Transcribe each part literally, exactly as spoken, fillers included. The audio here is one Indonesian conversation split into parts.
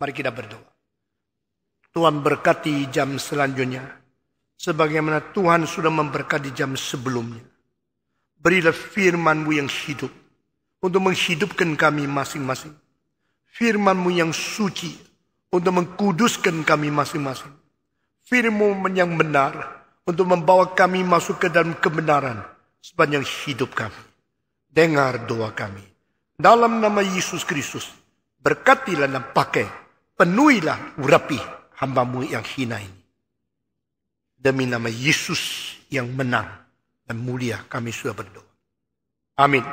Mari kita berdoa. Tuhan berkati jam selanjutnya, sebagaimana Tuhan sudah memberkati jam sebelumnya. Berilah firman-Mu yang hidup, untuk menghidupkan kami masing-masing. Firman-Mu yang suci, untuk mengkuduskan kami masing-masing. Firman-Mu yang benar, untuk membawa kami masuk ke dalam kebenaran, sepanjang hidup kami. Dengar doa kami. Dalam nama Yesus Kristus, berkatilah dan pakai, penuhilah urapi hamba-Mu yang hina ini. Demi nama Yesus yang menang dan mulia kami sudah berdoa. Amin.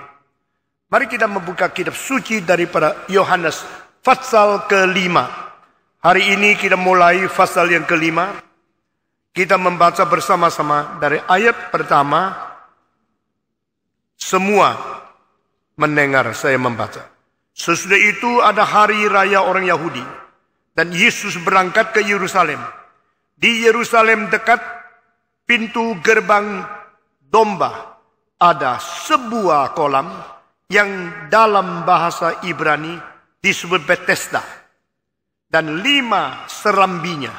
Mari kita membuka kitab suci daripada Yohanes pasal kelima. Hari ini kita mulai pasal yang kelima. Kita membaca bersama-sama dari ayat pertama. Semua mendengar saya membaca. Sesudah itu ada hari raya orang Yahudi. Dan Yesus berangkat ke Yerusalem. Di Yerusalem dekat pintu gerbang domba ada sebuah kolam yang dalam bahasa Ibrani disebut Bethesda. Dan lima serambinya.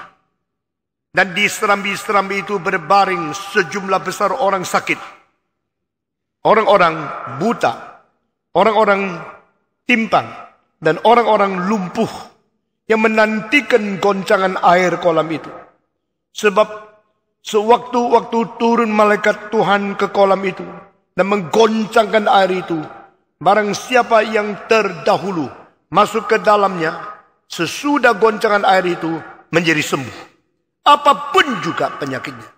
Dan di serambi-serambi itu berbaring sejumlah besar orang sakit. Orang-orang buta. Orang-orang timpang. Dan orang-orang lumpuh. Yang menantikan goncangan air kolam itu. Sebab sewaktu-waktu turun malaikat Tuhan ke kolam itu. Dan menggoncangkan air itu. Barang siapa yang terdahulu masuk ke dalamnya. Sesudah goncangan air itu menjadi sembuh. Apapun juga penyakitnya.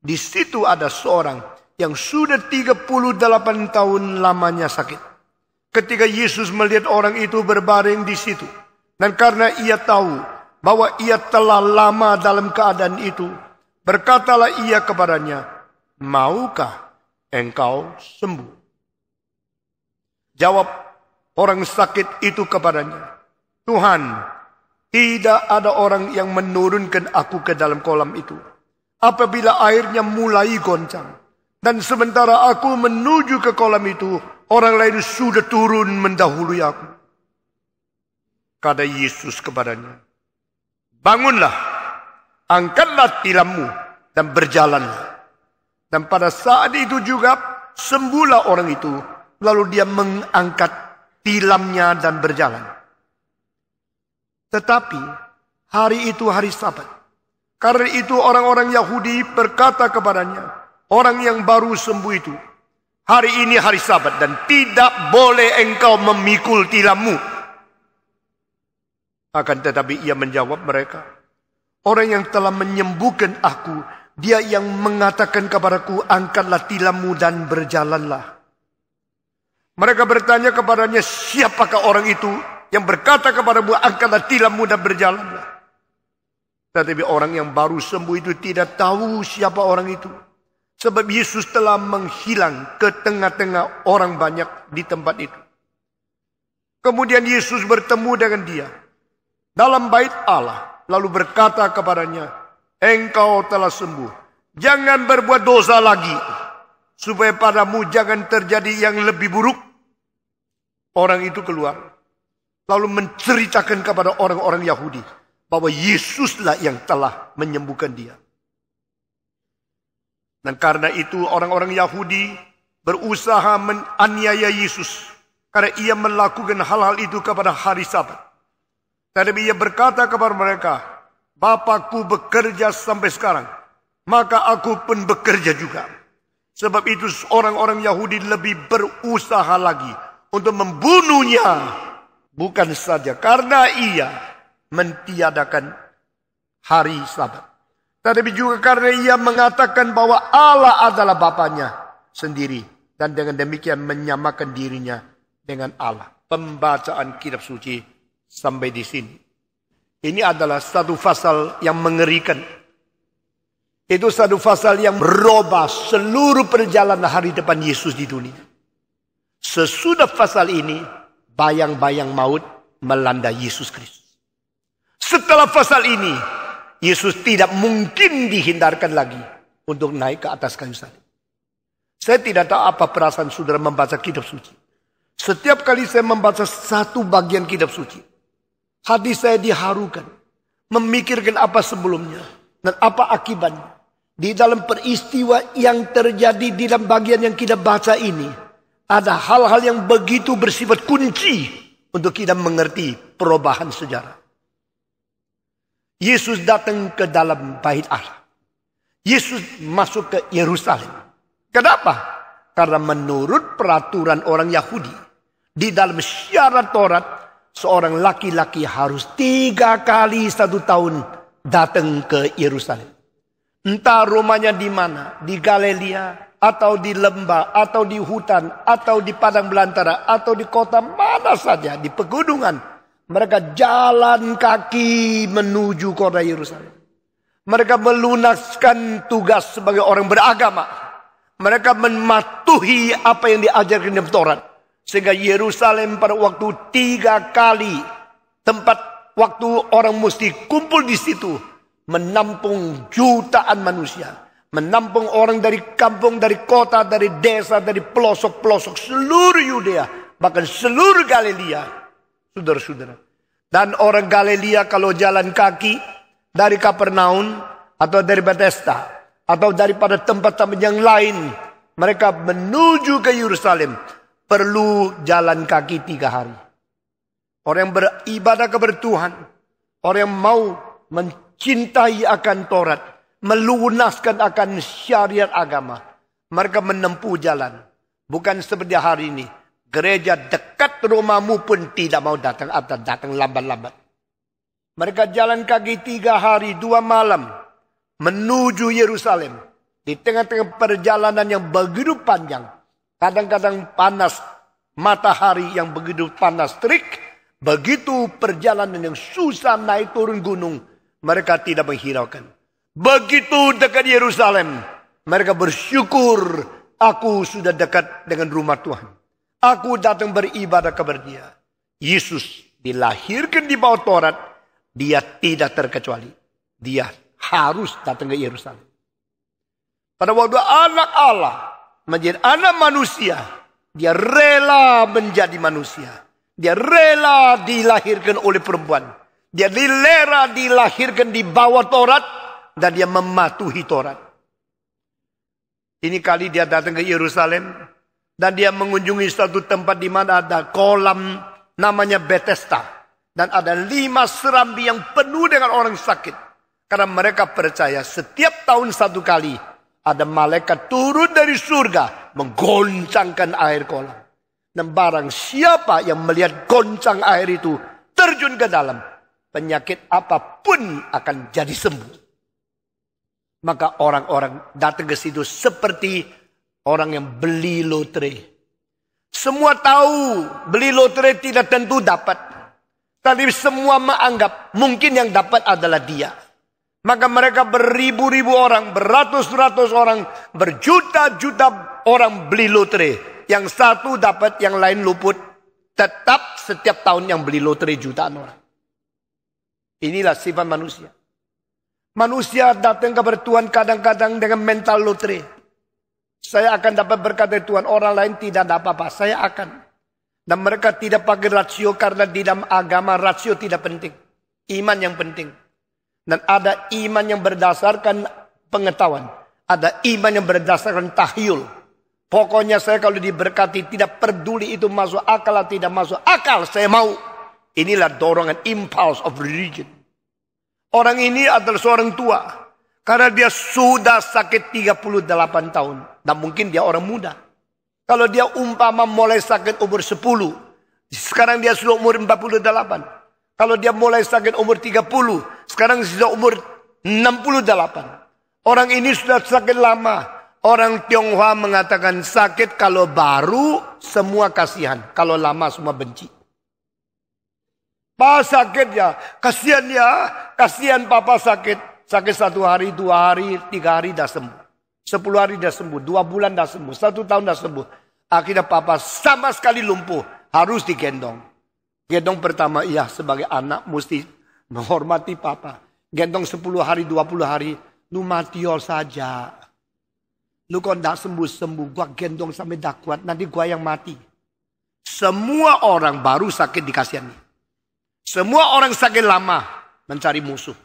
Di situ ada seorang yang sudah tiga puluh delapan tahun lamanya sakit. Ketika Yesus melihat orang itu berbaring di situ. Dan karena ia tahu bahwa ia telah lama dalam keadaan itu, berkatalah ia kepadanya, maukah engkau sembuh? Jawab orang sakit itu kepadanya, Tuhan, tidak ada orang yang menurunkan aku ke dalam kolam itu. Apabila airnya mulai goncang, dan sementara aku menuju ke kolam itu, orang lain sudah turun mendahului aku. Kata Yesus kepadanya, bangunlah, angkatlah tilammu, dan berjalanlah. Dan pada saat itu juga sembuhlah orang itu, lalu dia mengangkat tilamnya dan berjalan. Tetapi hari itu hari Sabat. Karena itu orang-orang Yahudi berkata kepadanya, orang yang baru sembuh itu, hari ini hari Sabat dan tidak boleh engkau memikul tilammu. Akan tetapi ia menjawab mereka, orang yang telah menyembuhkan aku, dia yang mengatakan kepadaku, angkatlah tilammu dan berjalanlah. Mereka bertanya kepadanya, siapakah orang itu yang berkata kepadamu, angkatlah tilammu dan berjalanlah. Tetapi orang yang baru sembuh itu tidak tahu siapa orang itu. Sebab Yesus telah menghilang ke tengah-tengah orang banyak di tempat itu. Kemudian Yesus bertemu dengan dia dalam bait Allah, lalu berkata kepadanya, engkau telah sembuh, jangan berbuat dosa lagi, supaya padamu jangan terjadi yang lebih buruk. Orang itu keluar, lalu menceritakan kepada orang-orang Yahudi, bahwa Yesuslah yang telah menyembuhkan dia. Dan karena itu orang-orang Yahudi berusaha menganiaya Yesus, karena ia melakukan hal-hal itu kepada hari Sabat. Tetapi ia berkata kepada mereka, Bapakku bekerja sampai sekarang, maka aku pun bekerja juga. Sebab itu orang-orang Yahudi lebih berusaha lagi untuk membunuhnya. Bukan saja karena ia mentiadakan hari Sabat. Tetapi juga karena ia mengatakan bahwa Allah adalah Bapaknya sendiri. Dan dengan demikian menyamakan dirinya dengan Allah. Pembacaan kitab suci sampai di sini. Ini adalah satu pasal yang mengerikan. Itu satu pasal yang merubah seluruh perjalanan hari depan Yesus di dunia. Sesudah pasal ini, bayang-bayang maut melanda Yesus Kristus. Setelah pasal ini, Yesus tidak mungkin dihindarkan lagi untuk naik ke atas kayu salib. Saya tidak tahu apa perasaan saudara membaca kitab suci. Setiap kali saya membaca satu bagian kitab suci, Hati saya diharukan. Memikirkan apa sebelumnya dan apa akibatnya. Di dalam peristiwa yang terjadi di dalam bagian yang kita baca ini, ada hal-hal yang begitu bersifat kunci untuk kita mengerti perubahan sejarah. Yesus datang ke dalam bait Allah. Yesus masuk ke Yerusalem. Kenapa? Karena menurut peraturan orang Yahudi, di dalam syarat Taurat, seorang laki-laki harus tiga kali satu tahun datang ke Yerusalem. Entah rumahnya di mana, di Galilea, atau di lembah, atau di hutan, atau di padang belantara, atau di kota mana saja, di pegunungan. Mereka jalan kaki menuju kota Yerusalem. Mereka melunaskan tugas sebagai orang beragama. Mereka mematuhi apa yang diajarkan dalam Taurat. Sehingga Yerusalem pada waktu tiga kali tempat waktu orang mesti kumpul di situ. Menampung jutaan manusia. Menampung orang dari kampung, dari kota, dari desa, dari pelosok-pelosok. Seluruh Yudea. Bahkan seluruh Galilea. Saudara-saudara. Dan orang Galilea kalau jalan kaki. Dari Kapernaun. Atau dari Bethesda. Atau daripada tempat-tempat yang lain. Mereka menuju ke Yerusalem. Perlu jalan kaki tiga hari. Orang yang beribadah kepada Tuhan. Orang yang mau mencapai. Cintai akan Taurat. Melunaskan akan syariat agama. Mereka menempuh jalan. Bukan seperti hari ini. Gereja dekat rumahmu pun tidak mau datang. Atau datang lambat-lambat. Mereka jalan kaki tiga hari dua malam. Menuju Yerusalem. Di tengah-tengah perjalanan yang begitu panjang. Kadang-kadang panas. Matahari yang begitu panas terik. Begitu perjalanan yang susah naik turun gunung. Mereka tidak menghiraukan. Begitu dekat Yerusalem. Mereka bersyukur. Aku sudah dekat dengan rumah Tuhan. Aku datang beribadah kepada Dia. Yesus dilahirkan di bawah Taurat. Dia tidak terkecuali. Dia harus datang ke Yerusalem. Pada waktu anak Allah. Menjadi anak manusia. Dia rela menjadi manusia. Dia rela dilahirkan oleh perempuan. Dia dilera dilahirkan di bawah Taurat. Dan dia mematuhi Taurat. Ini kali dia datang ke Yerusalem. Dan dia mengunjungi satu tempat di mana ada kolam namanya Bethesda. Dan ada lima serambi yang penuh dengan orang sakit. Karena mereka percaya setiap tahun satu kali. Ada malaikat turun dari surga. Menggoncangkan air kolam. Dan barang siapa yang melihat goncang air itu. Terjun ke dalam. Penyakit apapun akan jadi sembuh. Maka orang-orang datang ke situ seperti orang yang beli lotre. Semua tahu beli lotre tidak tentu dapat. Tapi semua menganggap mungkin yang dapat adalah dia. Maka mereka beribu-ribu orang, beratus-ratus orang, berjuta-juta orang beli lotre. Yang satu dapat, yang lain luput. Tetap setiap tahun yang beli lotre jutaan orang. Inilah sifat manusia. Manusia datang kepada Tuhan kadang-kadang dengan mental lotre. Saya akan dapat berkat dari Tuhan. Orang lain tidak ada apa-apa. Saya akan. Dan mereka tidak pakai rasio karena di dalam agama rasio tidak penting. Iman yang penting. Dan ada iman yang berdasarkan pengetahuan. Ada iman yang berdasarkan tahyul. Pokoknya saya kalau diberkati tidak peduli itu masuk akal atau tidak masuk akal. Saya mau. Inilah dorongan impulse of religion. Orang ini adalah seorang tua. Karena dia sudah sakit tiga puluh delapan tahun. Dan mungkin dia orang muda. Kalau dia umpama mulai sakit umur sepuluh. Sekarang dia sudah umur empat puluh delapan. Kalau dia mulai sakit umur tiga puluh. Sekarang sudah umur enam puluh delapan. Orang ini sudah sakit lama. Orang Tionghoa mengatakan sakit kalau baru semua kasihan. Kalau lama semua benci. Papa sakit ya, kasihan ya, kasihan papa sakit. Sakit satu hari, dua hari, tiga hari dah sembuh. Sepuluh hari dah sembuh, dua bulan dah sembuh, satu tahun dah sembuh. Akhirnya papa sama sekali lumpuh, harus digendong. Gendong pertama, iya sebagai anak mesti menghormati papa. Gendong sepuluh hari, dua puluh hari, lu matiol saja. Lu kok dah sembuh-sembuh, gua gendong sampai dah kuat, nanti gua yang mati. Semua orang baru sakit dikasihani. Semua orang sakit lama mencari musuh.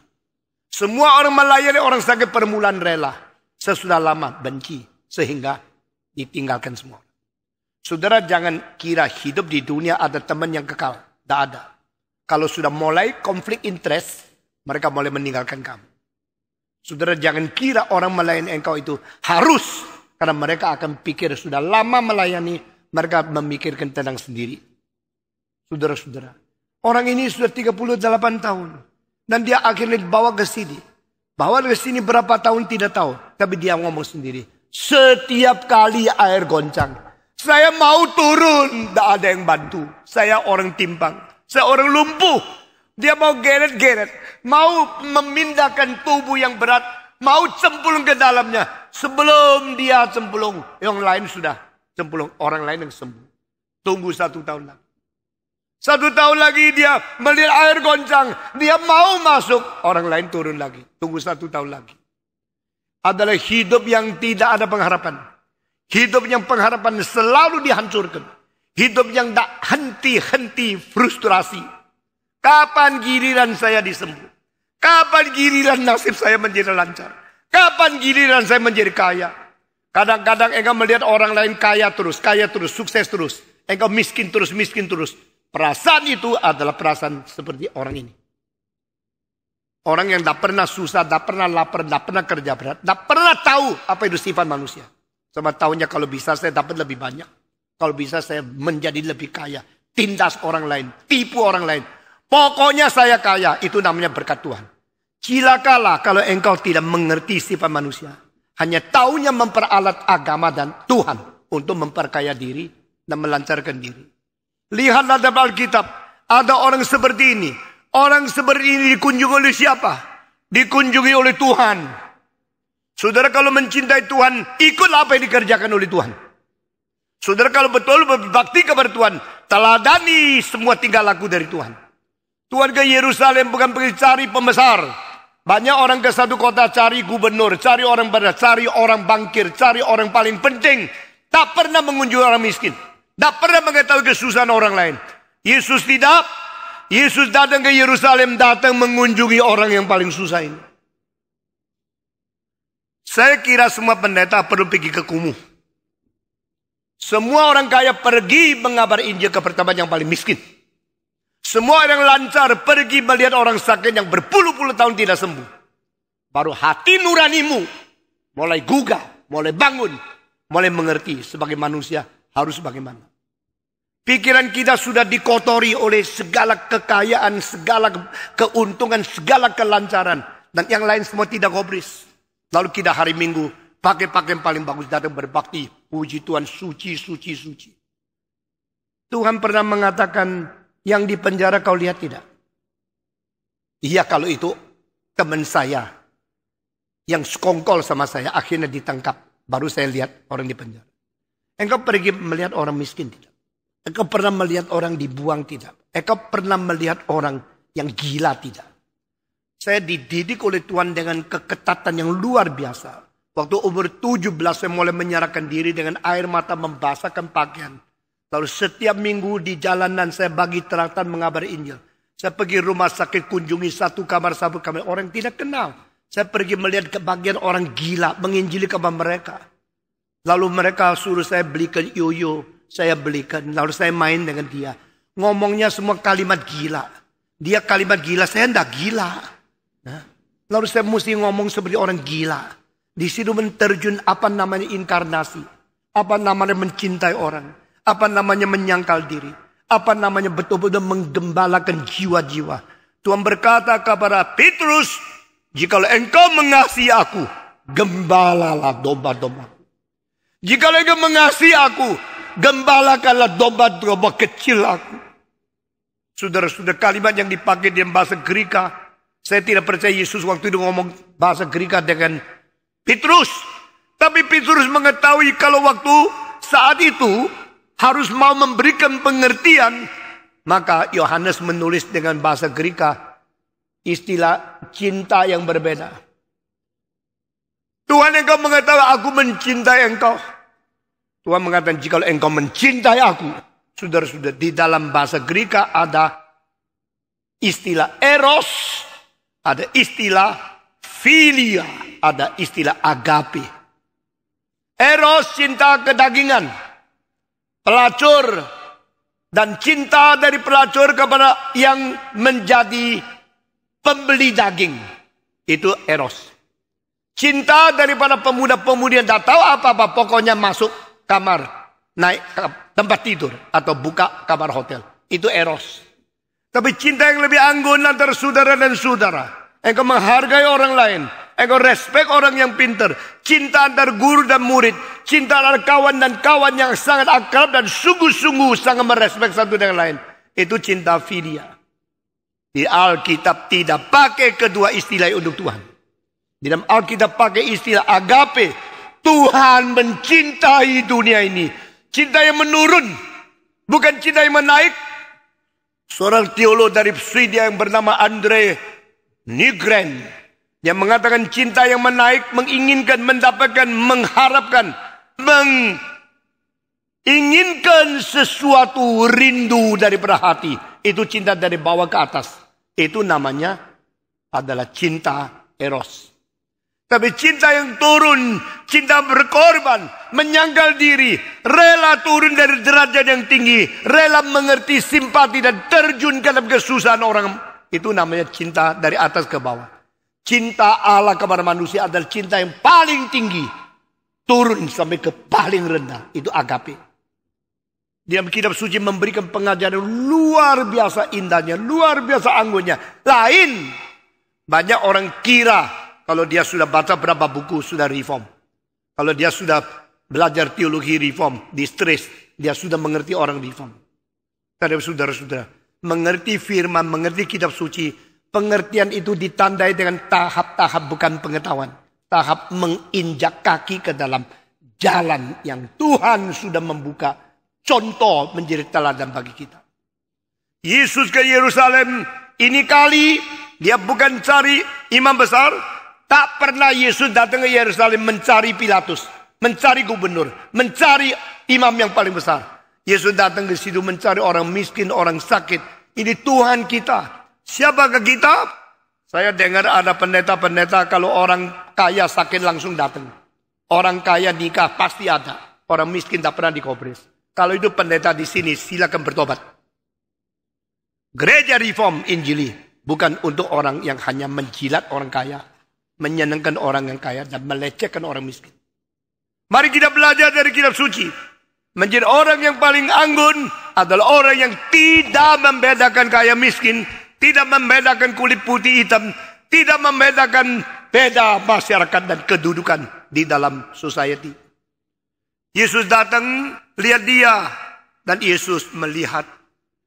Semua orang melayani orang sakit permulaan rela. Sesudah lama benci sehingga ditinggalkan semua. Saudara jangan kira hidup di dunia ada teman yang kekal. Tidak ada. Kalau sudah mulai konflik interest, mereka mulai meninggalkan kamu. Saudara jangan kira orang melayani engkau itu harus. Karena mereka akan pikir sudah lama melayani, mereka memikirkan tenang sendiri. Saudara-saudara, orang ini sudah tiga puluh delapan tahun. Dan dia akhirnya dibawa ke sini. Bawa ke sini berapa tahun tidak tahu. Tapi dia ngomong sendiri. Setiap kali air goncang, saya mau turun. Tidak ada yang bantu. Saya orang timpang. Saya orang lumpuh. Dia mau geret-geret. Mau memindahkan tubuh yang berat. Mau cemplung ke dalamnya. Sebelum dia cemplung, yang lain sudah cemplung. Orang lain yang sembuh. Tunggu satu tahun lagi. Satu tahun lagi dia melihat air goncang. Dia mau masuk. Orang lain turun lagi. Tunggu satu tahun lagi. Adalah hidup yang tidak ada pengharapan. Hidup yang pengharapan selalu dihancurkan. Hidup yang tak henti-henti frustrasi. Kapan giliran saya disembuh? Kapan giliran nasib saya menjadi lancar? Kapan giliran saya menjadi kaya? Kadang-kadang engkau melihat orang lain kaya terus, kaya terus, sukses terus. Engkau miskin terus, miskin terus. Perasaan itu adalah perasaan seperti orang ini. Orang yang tidak pernah susah, tidak pernah lapar, tidak pernah kerja berat. Tidak pernah tahu apa itu sifat manusia. Sama tahunya kalau bisa saya dapat lebih banyak. Kalau bisa saya menjadi lebih kaya. Tindas orang lain, tipu orang lain. Pokoknya saya kaya, itu namanya berkat Tuhan. Cilakalah kalau engkau tidak mengerti sifat manusia. Hanya tahunya memperalat agama dan Tuhan. Untuk memperkaya diri dan melancarkan diri. Lihatlah dalam Alkitab, ada orang seperti ini. Orang seperti ini dikunjungi oleh siapa? Dikunjungi oleh Tuhan. Saudara kalau mencintai Tuhan, ikutlah apa yang dikerjakan oleh Tuhan. Saudara kalau betul berbakti kepada Tuhan, teladani semua tingkah laku dari Tuhan. Tuhan ke Yerusalem bukan pergi cari pembesar. Banyak orang ke satu kota cari gubernur, cari orang benar, cari orang bangkir, cari orang paling penting. Tak pernah mengunjungi orang miskin. Tidak pernah mengetahui kesusahan orang lain. Yesus tidak. Yesus datang ke Yerusalem, datang mengunjungi orang yang paling susah ini. Saya kira semua pendeta perlu pergi ke kumuh. Semua orang kaya pergi mengabar Injil ke pertama yang paling miskin. Semua orang lancar pergi melihat orang sakit yang berpuluh-puluh tahun tidak sembuh. Baru hati nuranimu mulai gugah, mulai bangun, mulai mengerti sebagai manusia. Harus bagaimana? Pikiran kita sudah dikotori oleh segala kekayaan, segala keuntungan, segala kelancaran. Dan yang lain semua tidak gobris. Lalu kita hari Minggu pakai pakaian paling bagus, datang berbakti. Puji Tuhan, suci, suci, suci. Tuhan pernah mengatakan, yang di penjara kau lihat tidak? Iya kalau itu teman saya yang sekongkol sama saya akhirnya ditangkap. Baru saya lihat orang di penjara. Engkau pergi melihat orang miskin tidak? Engkau pernah melihat orang dibuang tidak? Engkau pernah melihat orang yang gila tidak? Saya dididik oleh Tuhan dengan keketatan yang luar biasa. Waktu umur tujuh belas saya mulai menyerahkan diri dengan air mata membasahkan pakaian. Lalu setiap minggu di jalanan saya bagi traktan mengabar Injil. Saya pergi rumah sakit kunjungi satu kamar satu kamar orang tidak kenal. Saya pergi melihat kebagian orang gila menginjili kepada mereka. Lalu mereka suruh saya belikan yoyo. Saya belikan. Lalu saya main dengan dia. Ngomongnya semua kalimat gila. Dia kalimat gila. Saya enggak gila. Nah, lalu saya mesti ngomong seperti orang gila. Di situ menerjun apa namanya inkarnasi. Apa namanya mencintai orang. Apa namanya menyangkal diri. Apa namanya betul-betul menggembalakan jiwa-jiwa. Tuhan berkata kepada Petrus. Jikalau engkau mengasihi aku. Gembalalah domba-domba. Jika mereka mengasihi aku, gembalakanlah domba-domba kecil aku. Saudara-saudara, kalimat yang dipakai dalam bahasa Grika. Saya tidak percaya Yesus waktu itu ngomong bahasa Grika dengan Petrus. Tapi Petrus mengetahui kalau waktu saat itu harus mau memberikan pengertian. Maka Yohanes menulis dengan bahasa Grika istilah cinta yang berbeda. Tuhan engkau mengatakan aku mencintai engkau. Tuhan mengatakan jika engkau mencintai aku. Saudara-saudara di dalam bahasa Grika ada istilah eros, ada istilah filia, ada istilah agape. Eros cinta kedagingan, pelacur, dan cinta dari pelacur kepada yang menjadi pembeli daging. Itu eros. Cinta daripada pemuda-pemudi yang tak tahu apa-apa, pokoknya masuk kamar, naik tempat tidur, atau buka kamar hotel. Itu eros. Tapi cinta yang lebih anggun antara saudara dan saudara. Engkau menghargai orang lain. Engkau respek orang yang pintar. Cinta antar guru dan murid. Cinta antar kawan dan kawan yang sangat akrab dan sungguh-sungguh sangat merespek satu dengan lain. Itu cinta filia. Di Alkitab tidak pakai kedua istilah untuk Tuhan. Di dalam Alkitab pakai istilah agape. Tuhan mencintai dunia ini. Cinta yang menurun. Bukan cinta yang menaik. Seorang teolog dari Swedia yang bernama Andre Nygren, yang mengatakan cinta yang menaik, menginginkan, mendapatkan, mengharapkan, menginginkan sesuatu, rindu daripada hati. Itu cinta dari bawah ke atas. Itu namanya adalah cinta eros. Tapi cinta yang turun, cinta berkorban, menyangkal diri, rela turun dari derajat yang tinggi, rela mengerti simpati dan terjun ke dalam kesusahan orang. Itu namanya cinta dari atas ke bawah. Cinta Allah kepada manusia adalah cinta yang paling tinggi. Turun sampai ke paling rendah. Itu agape. Dalam kitab suci memberikan pengajaran luar biasa indahnya. Luar biasa anggunnya. Lain. Banyak orang kira. Kalau dia sudah baca berapa buku sudah reform. Kalau dia sudah belajar teologi reform. Di stres. Dia sudah mengerti orang reform. Terhadap saudara-saudara. Mengerti firman. Mengerti kitab suci. Pengertian itu ditandai dengan tahap-tahap, bukan pengetahuan. Tahap menginjak kaki ke dalam jalan yang Tuhan sudah membuka. Contoh menjadi teladan bagi kita. Yesus ke Yerusalem ini kali dia bukan cari imam besar. Tak pernah Yesus datang ke Yerusalem mencari Pilatus. Mencari gubernur. Mencari imam yang paling besar. Yesus datang ke situ mencari orang miskin, orang sakit. Ini Tuhan kita. Siapakah kita? Saya dengar ada pendeta-pendeta kalau orang kaya sakit langsung datang. Orang kaya nikah pasti ada. Orang miskin tak pernah dikobris. Kalau itu pendeta di sini silakan bertobat. Gereja reform Injili bukan untuk orang yang hanya menjilat orang kaya, menyenangkan orang yang kaya dan melecehkan orang miskin. Mari kita belajar dari kitab suci. Menjadi orang yang paling anggun adalah orang yang tidak membedakan kaya miskin. Tidak membedakan kulit putih hitam. Tidak membedakan beda masyarakat dan kedudukan di dalam society. Yesus datang, lihat dia. Dan Yesus melihat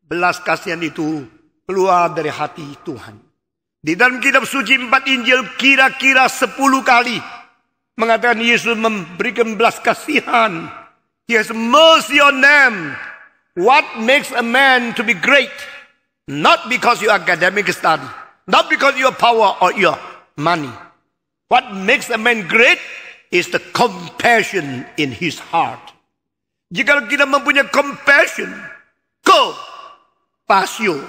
belas kasihan itu keluar dari hati Tuhan. Di dalam kitab suci empat Injil kira-kira sepuluh kali mengatakan Yesus memberikan belas kasihan. He has mercy on them. What makes a man to be great? Not because you academic study. Not because your power or your money. What makes a man great is the compassion in his heart. Jika kita mempunyai compassion, compassion,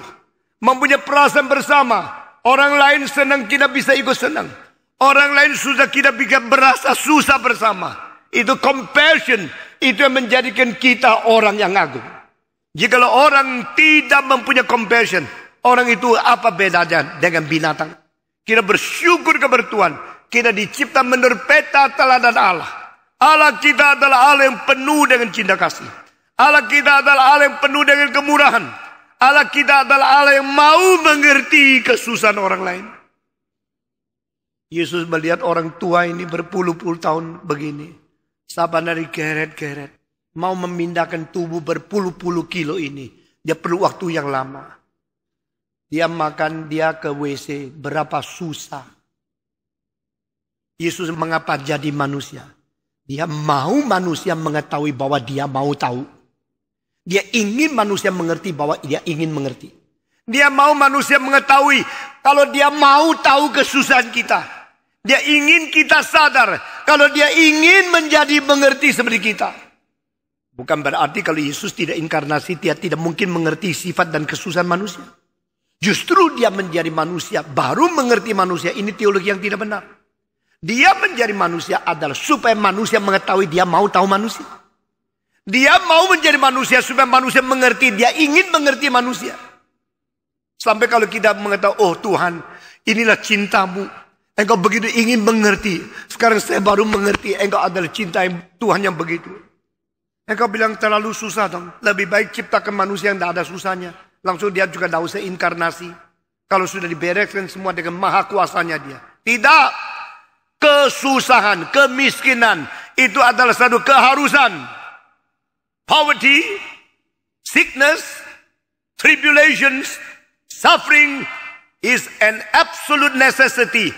mempunyai perasaan bersama. Orang lain senang, kita bisa ikut senang. Orang lain susah, kita bisa berasa susah bersama. Itu compassion. Itu yang menjadikan kita orang yang agung. Jikalau orang tidak mempunyai compassion, orang itu apa bedanya dengan binatang? Kita bersyukur kepada Tuhan. Kita dicipta menurut peta teladan Allah. Allah kita adalah Allah yang penuh dengan cinta kasih. Allah kita adalah Allah yang penuh dengan kemurahan. Allah kita adalah Allah yang mau mengerti kesusahan orang lain. Yesus melihat orang tua ini berpuluh-puluh tahun begini. Saban dari geret-geret. Mau memindahkan tubuh berpuluh-puluh kilo ini. Dia perlu waktu yang lama. Dia makan, dia ke W C. Berapa susah. Yesus mengapa jadi manusia? Dia mau manusia mengetahui bahwa dia mau tahu. Dia ingin manusia mengerti bahwa dia ingin mengerti. Dia mau manusia mengetahui kalau dia mau tahu kesusahan kita. Dia ingin kita sadar kalau dia ingin menjadi mengerti seperti kita. Bukan berarti kalau Yesus tidak inkarnasi, dia tidak mungkin mengerti sifat dan kesusahan manusia. Justru dia menjadi manusia, baru mengerti manusia. Ini teologi yang tidak benar. Dia menjadi manusia adalah supaya manusia mengetahui dia mau tahu manusia. Dia mau menjadi manusia supaya manusia mengerti. Dia ingin mengerti manusia. Sampai kalau kita mengetahui, oh Tuhan, inilah cintamu. Engkau begitu ingin mengerti. Sekarang saya baru mengerti engkau adalah cinta Tuhan yang begitu. Engkau bilang terlalu susah dong. Lebih baik ciptakan manusia yang tidak ada susahnya. Langsung dia juga tidak usah inkarnasi. Kalau sudah dibereskan semua dengan maha kuasanya dia. Tidak. Kesusahan, kemiskinan. Itu adalah satu keharusan. Poverty, sickness, tribulations, suffering is an absolute necessity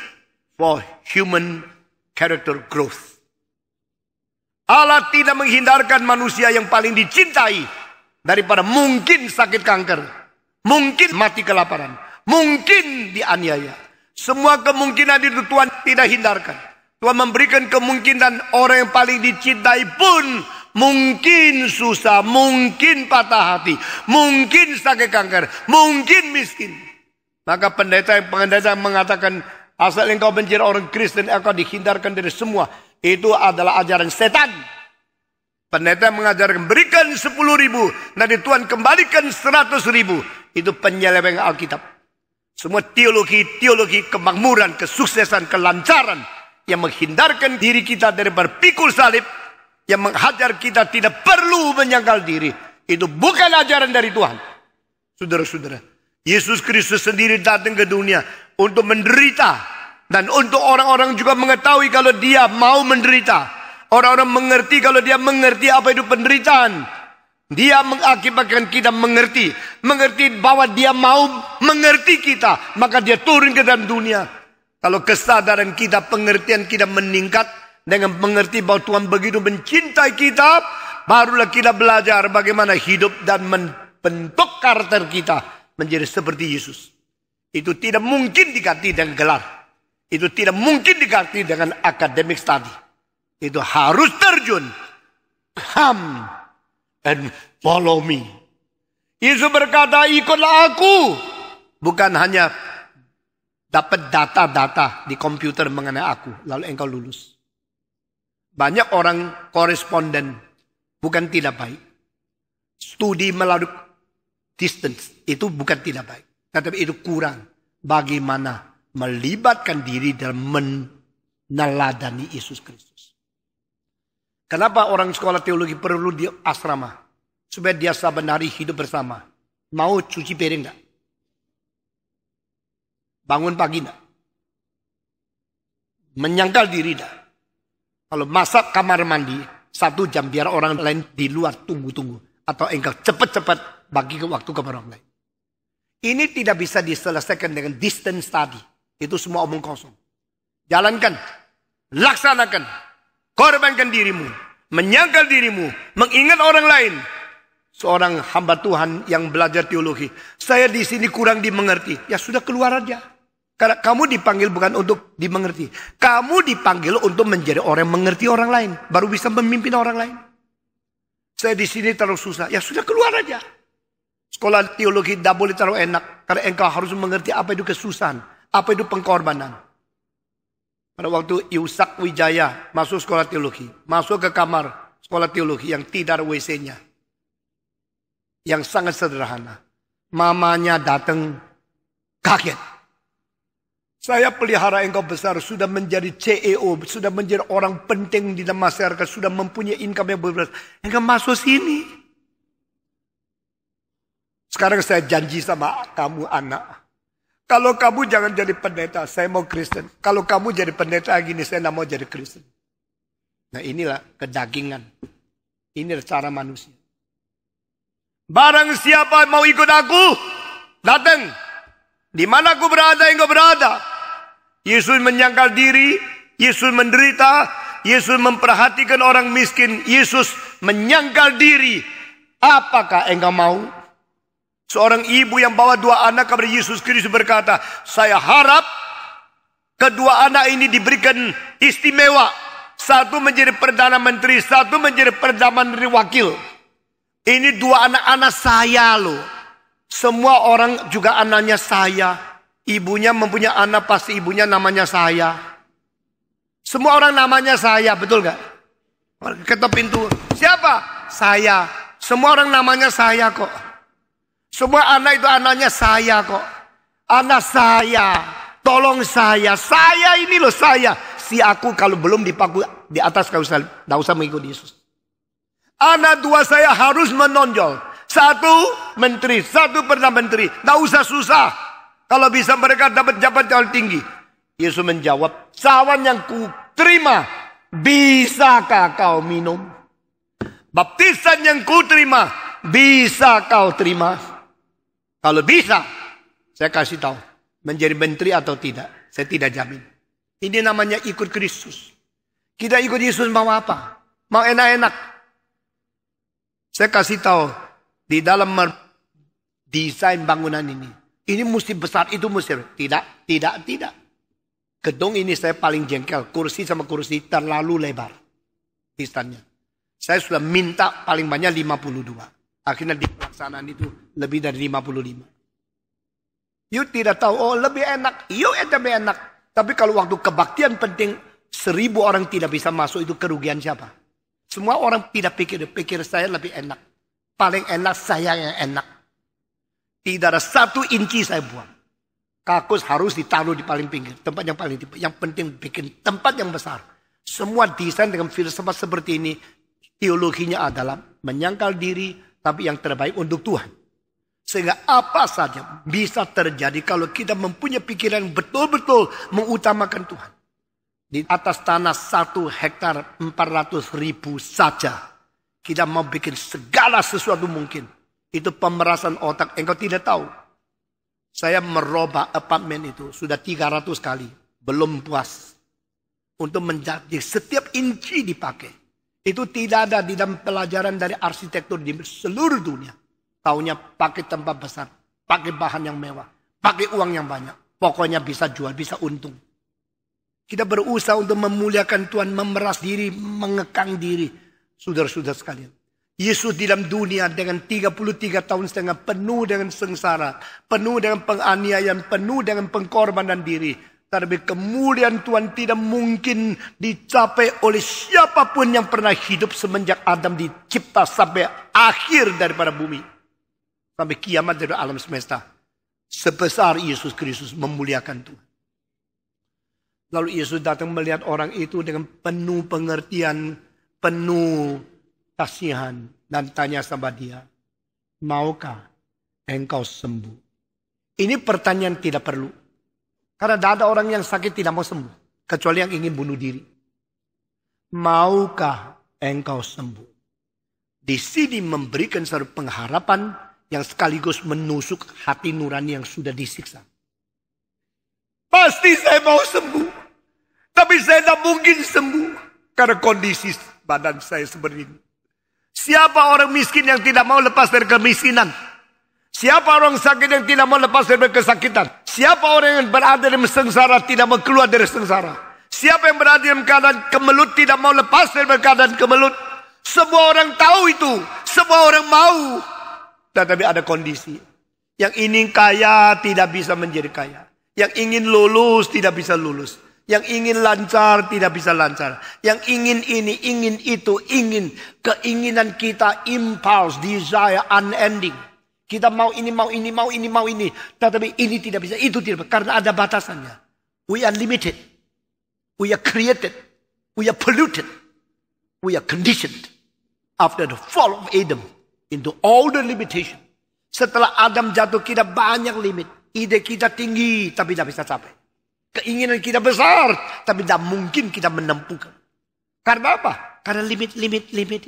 for human character growth. Allah tidak menghindarkan manusia yang paling dicintai daripada mungkin sakit kanker, mungkin mati kelaparan, mungkin dianiaya. Semua kemungkinan itu Tuhan tidak hindarkan. Tuhan memberikan kemungkinan orang yang paling dicintai pun mungkin susah, mungkin patah hati, mungkin sakit kanker, mungkin miskin. Maka pendeta yang pendeta mengatakan asal engkau benci orang Kristen engkau dihindarkan dari semua, itu adalah ajaran setan. Pendeta mengajarkan berikan sepuluh ribu, nanti Tuhan kembalikan seratus ribu. Itu penyeleweng Alkitab. Semua teologi-teologi kemakmuran, kesuksesan, kelancaran yang menghindarkan diri kita dari berpikul salib, yang menghajar kita tidak perlu menyangkal diri. Itu bukan ajaran dari Tuhan. Saudara-saudara, Yesus Kristus sendiri datang ke dunia untuk menderita. Dan untuk orang-orang juga mengetahui kalau dia mau menderita. Orang-orang mengerti kalau dia mengerti apa itu penderitaan. Dia mengakibatkan kita mengerti. Mengerti bahwa dia mau mengerti kita. Maka dia turun ke dalam dunia. Kalau kesadaran kita, pengertian kita meningkat. Dengan mengerti bahwa Tuhan begitu mencintai kita. Barulah kita belajar bagaimana hidup dan membentuk karakter kita. Menjadi seperti Yesus. Itu tidak mungkin diganti dengan gelar. Itu tidak mungkin diganti dengan academic study. Itu harus terjun. Come and follow me. Yesus berkata, ikutlah aku. Bukan hanya dapat data-data di komputer mengenai aku. Lalu engkau lulus. Banyak orang koresponden. Bukan tidak baik. Studi melalui distance. Itu bukan tidak baik. Tetapi itu kurang. Bagaimana melibatkan diri dalam meneladani Yesus Kristus. Kenapa orang sekolah teologi perlu di asrama? Supaya dia sebenarnya hidup bersama. Mau cuci piring enggak? Bangun pagi enggak? Menyangkal diri enggak? Kalau masak kamar mandi, satu jam biar orang lain di luar tunggu-tunggu. Atau engkau cepat-cepat bagi waktu kepada orang lain. Ini tidak bisa diselesaikan dengan distance study. Itu semua omong kosong. Jalankan. Laksanakan. Korbankan dirimu, menyangkal dirimu, mengingat orang lain. Seorang hamba Tuhan yang belajar teologi, saya di sini kurang dimengerti. Ya sudah keluar aja. Karena kamu dipanggil bukan untuk dimengerti. Kamu dipanggil untuk menjadi orang yang mengerti orang lain, baru bisa memimpin orang lain. Saya di sini terlalu susah. Ya sudah keluar aja. Sekolah teologi tidak boleh terlalu enak, karena engkau harus mengerti apa itu kesusahan, apa itu pengorbanan. Pada waktu Yusak Wijaya masuk sekolah teologi. Masuk ke kamar sekolah teologi yang tidak ada W C-nya. Yang sangat sederhana. Mamanya datang kaget. Saya pelihara engkau besar. Sudah menjadi C E O. Sudah menjadi orang penting di dalam masyarakat. Sudah mempunyai income yang berbelas. Engkau masuk sini. Sekarang saya janji sama kamu anak. Kalau kamu jangan jadi pendeta, saya mau Kristen. Kalau kamu jadi pendeta gini, saya tidak mau jadi Kristen. Nah inilah kedagingan. Inilah cara manusia. Barang siapa mau ikut aku, datang. Di mana aku berada, engkau berada. Yesus menyangkal diri, Yesus menderita, Yesus memperhatikan orang miskin, Yesus menyangkal diri. Apakah engkau mau? Seorang ibu yang bawa dua anak kepada Yesus Kristus berkata, saya harap kedua anak ini diberikan istimewa. Satu menjadi Perdana Menteri, satu menjadi Perdana Menteri Wakil. Ini dua anak-anak saya loh. Semua orang juga anaknya saya. Ibunya mempunyai anak, pasti ibunya namanya saya. Semua orang namanya saya, betul gak? Ketok pintu, siapa? Saya. Semua orang namanya saya kok. Semua anak itu anaknya saya kok. Anak saya, tolong saya. Saya ini loh saya. Si aku kalau belum dipaku di atas gak usah, gak usah mengikuti Yesus. Anak dua saya harus menonjol. Satu menteri, satu perdana menteri. Tidak usah susah. Kalau bisa mereka dapat jabatan tinggi. Yesus menjawab, cawan yang ku terima, bisakah kau minum? Baptisan yang ku terima, bisa kau terima? Kalau bisa, saya kasih tahu. Menjadi menteri atau tidak, saya tidak jamin. Ini namanya ikut Kristus. Kita ikut Yesus mau apa? Mau enak-enak. Saya kasih tahu. Di dalam desain bangunan ini. Ini mesti besar, itu mesti. Tidak, tidak, tidak. Gedung ini saya paling jengkel. Kursi sama kursi terlalu lebar. Desainnya. Saya sudah minta paling banyak lima puluh dua. Akhirnya di pelaksanaan itu lebih dari lima puluh lima. You tidak tahu, oh lebih enak. You lebih enak. Tapi kalau waktu kebaktian penting, seribu orang tidak bisa masuk, itu kerugian siapa? Semua orang tidak pikir, pikir saya lebih enak. Paling enak saya yang enak. Tidak ada satu inci saya buang. Kakus harus ditaruh di paling pinggir. Tempat yang paling tipe. Yang penting bikin tempat yang besar. Semua desain dengan filsafat seperti ini. Teologinya adalah menyangkal diri. Tapi yang terbaik untuk Tuhan. Sehingga apa saja bisa terjadi. Kalau kita mempunyai pikiran betul-betul mengutamakan Tuhan. Di atas tanah satu hektar empat ratus ribu saja. Kita mau bikin segala sesuatu mungkin. Itu pemerasan otak. Engkau tidak tahu. Saya merubah apartemen itu. Sudah tiga ratus kali. Belum puas. Untuk menjadi setiap inci dipakai. Itu tidak ada di dalam pelajaran dari arsitektur di seluruh dunia. Taunya pakai tempat besar. Pakai bahan yang mewah. Pakai uang yang banyak. Pokoknya bisa jual, bisa untung. Kita berusaha untuk memuliakan Tuhan. Memeras diri, mengekang diri. Saudara-saudara sekalian. Yesus di dalam dunia dengan tiga puluh tiga tahun setengah penuh dengan sengsara. Penuh dengan penganiayaan. Penuh dengan pengorbanan diri. Tapi kemuliaan Tuhan tidak mungkin dicapai oleh siapapun yang pernah hidup semenjak Adam dicipta sampai akhir daripada bumi. Sampai kiamat dari alam semesta. Sebesar Yesus Kristus memuliakan Tuhan. Lalu Yesus datang melihat orang itu dengan penuh pengertian, penuh kasihan, dan tanya sama dia, maukah engkau sembuh? Ini pertanyaan tidak perlu. Karena tidak ada orang yang sakit tidak mau sembuh. Kecuali yang ingin bunuh diri. Maukah engkau sembuh? Di sini memberikan satu pengharapan yang sekaligus menusuk hati nurani yang sudah disiksa. Pasti saya mau sembuh. Tapi saya tidak mungkin sembuh. Karena kondisi badan saya seperti ini. Siapa orang miskin yang tidak mau lepas dari kemiskinan? Siapa orang sakit yang tidak mau lepas dari kesakitan? Siapa orang yang berada dalam sengsara tidak mau keluar dari sengsara? Siapa yang berada dalam keadaan kemelut tidak mau lepas dari keadaan kemelut? Semua orang tahu itu. Semua orang mau. Tetapi ada kondisi. Yang ingin kaya tidak bisa menjadi kaya. Yang ingin lulus tidak bisa lulus. Yang ingin lancar tidak bisa lancar. Yang ingin ini, ingin itu, ingin. Keinginan kita impulse, desire, unending. Kita mau ini, mau ini, mau ini, mau ini. Tetapi ini tidak bisa, itu tidak bisa. Karena ada batasannya. We are limited. We are created. We are polluted. We are conditioned. After the fall of Adam. Into all the limitation. Setelah Adam jatuh kita banyak limit. Ide kita tinggi tapi tidak bisa capai. Keinginan kita besar, tapi tidak mungkin kita menempuhkan. Karena apa? Karena limit-limit-limit.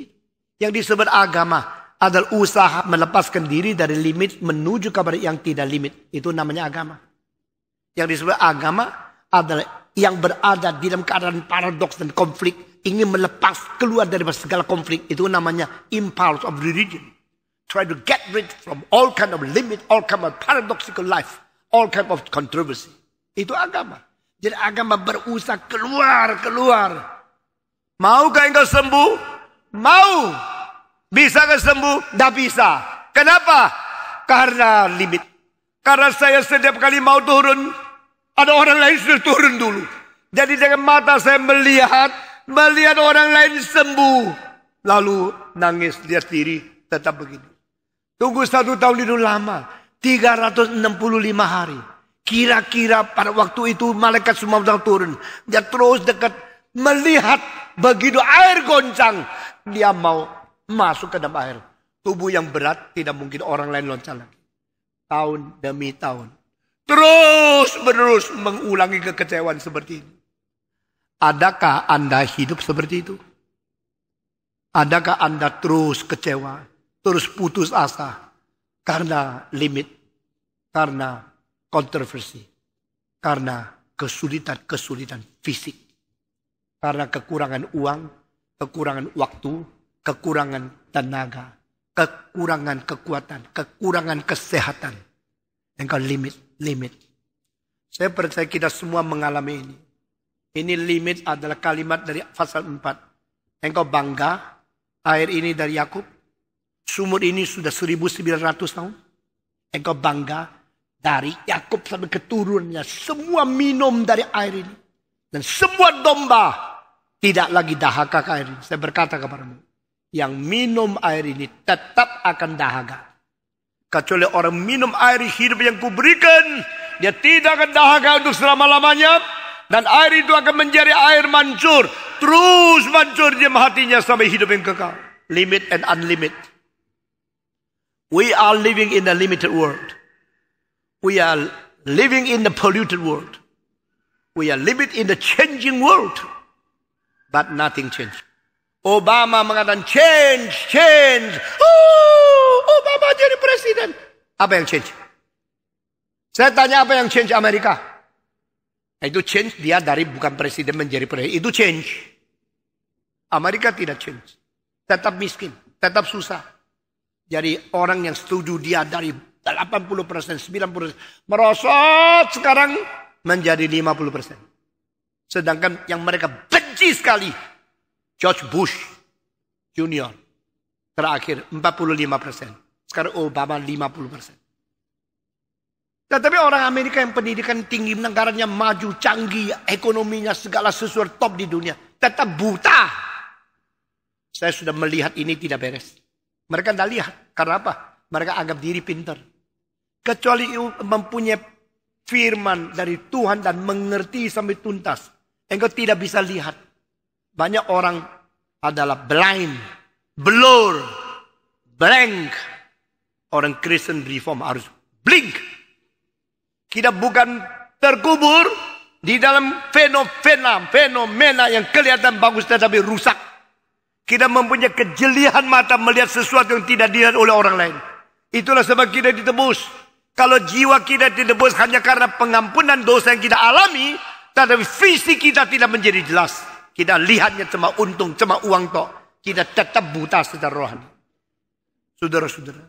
Yang disebut agama adalah usaha melepaskan diri dari limit menuju kepada yang tidak limit. Itu namanya agama. Yang disebut agama adalah yang berada di dalam keadaan paradoks dan konflik. Ingin melepas keluar dari segala konflik. Itu namanya impulse of religion. Try to get rid from all kind of limit, all kind of paradoxical life, all kind of controversy. Itu agama. Jadi agama berusaha keluar, keluar. Maukah engkau sembuh? Mau. Bisakah sembuh? Tidak bisa. Kenapa? karena limit. Karena saya setiap kali mau turun, ada orang lain sudah turun dulu. Jadi dengan mata saya melihat, melihat orang lain sembuh. Lalu nangis lihat diri tetap begini. Tunggu satu tahun itu lama, tiga ratus enam puluh lima hari. Kira-kira pada waktu itu malaikat semua sudah turun. Dia terus dekat melihat begitu air goncang. Dia mau masuk ke dalam air. Tubuh yang berat tidak mungkin orang lain loncat lagi. Tahun demi tahun. Terus menerus mengulangi kekecewaan seperti ini. Adakah Anda hidup seperti itu? Adakah Anda terus kecewa? Terus putus asa? Karena limit. Karena kontroversi. Karena kesulitan-kesulitan fisik. Karena kekurangan uang. Kekurangan waktu. Kekurangan tenaga. Kekurangan kekuatan. Kekurangan kesehatan. Engkau limit. Limit. Saya percaya kita semua mengalami ini. Ini limit adalah kalimat dari pasal empat. Engkau bangga, air ini dari Yakub, sumur ini sudah seribu sembilan ratus tahun. Engkau bangga dari Yakub sampai keturunannya semua minum dari air ini. Dan semua domba tidak lagi dahaga ke air ini. Saya berkata kepadamu, yang minum air ini tetap akan dahaga. Kecuali orang minum air hidup yang kuberikan, dia tidak akan dahaga untuk selama-lamanya. Dan air itu akan menjadi air mancur. Terus mancur di hatinya sampai hidup yang kekal. Limit and unlimited. We are living in a limited world. We are living in the polluted world. We are living in the changing world. But nothing changed. Obama mengatakan change, change. Oh, Obama jadi presiden. Apa yang change? Saya tanya apa yang change Amerika? Itu change dia dari bukan presiden menjadi presiden. Itu change. Amerika tidak change. Tetap miskin, tetap susah. Jadi orang yang setuju dia dari delapan puluh persen, sembilan puluh persen. Merosot sekarang menjadi lima puluh persen. Sedangkan yang mereka benci sekali. George Bush Junior terakhir empat puluh lima persen. Sekarang Obama lima puluh persen. Tetapi orang Amerika yang pendidikan tinggi, negaranya maju, canggih, ekonominya segala sesuatu top di dunia, tetap buta. Saya sudah melihat ini tidak beres. Mereka tidak lihat. Karena apa? Mereka anggap diri pintar. Kecuali mempunyai firman dari Tuhan dan mengerti sampai tuntas. Engkau tidak bisa lihat. Banyak orang adalah blind, blur, blank. Orang Kristen reform harus blink. Kita bukan terkubur di dalam fenomena, fenomena yang kelihatan bagus tetapi rusak. Kita mempunyai kejelian mata melihat sesuatu yang tidak dilihat oleh orang lain. Itulah sebab kita ditebus. Kalau jiwa kita ditebus hanya karena pengampunan dosa yang kita alami, tetapi visi kita tidak menjadi jelas. Kita lihatnya cuma untung, cuma uang tok. Kita tetap buta secara rohani. Saudara-saudara,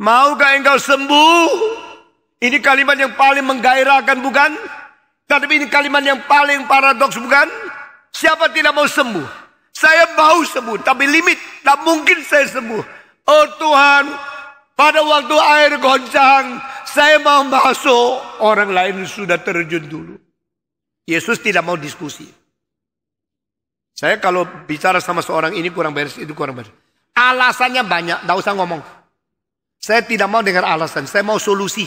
maukah engkau sembuh? Ini kalimat yang paling menggairahkan, bukan? Tapi ini kalimat yang paling paradoks, bukan? Siapa tidak mau sembuh? Saya mau sembuh, tapi limit. Tak mungkin saya sembuh. Oh Tuhan, pada waktu air goncang, saya mau masuk. Orang lain sudah terjun dulu. Yesus tidak mau diskusi. Saya kalau bicara sama seorang ini kurang beres, itu kurang beres. Alasannya banyak, tidak usah ngomong. Saya tidak mau dengar alasan, saya mau solusi.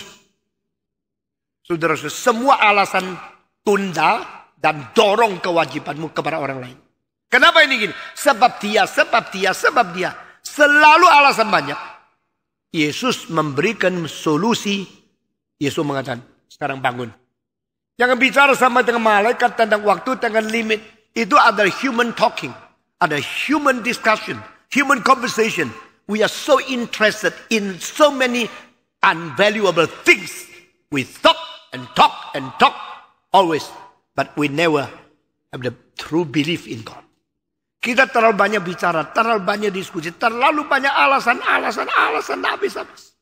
Saudara-saudara, semua alasan tunda dan dorong kewajibanmu kepada orang lain. Kenapa ini gini? Sebab dia, sebab dia, sebab dia. Selalu alasan banyak. Yesus memberikan solusi. Yesus mengatakan, sekarang bangun. Jangan bicara sama dengan malaikat tentang waktu, tentang limit. Itu ada human talking, ada human discussion, human conversation. We are so interested in so many unvaluable things. We talk and talk and talk always, but we never have the true belief in God. Kita terlalu banyak bicara, terlalu banyak diskusi, terlalu banyak alasan, alasan, alasan, habis-habis.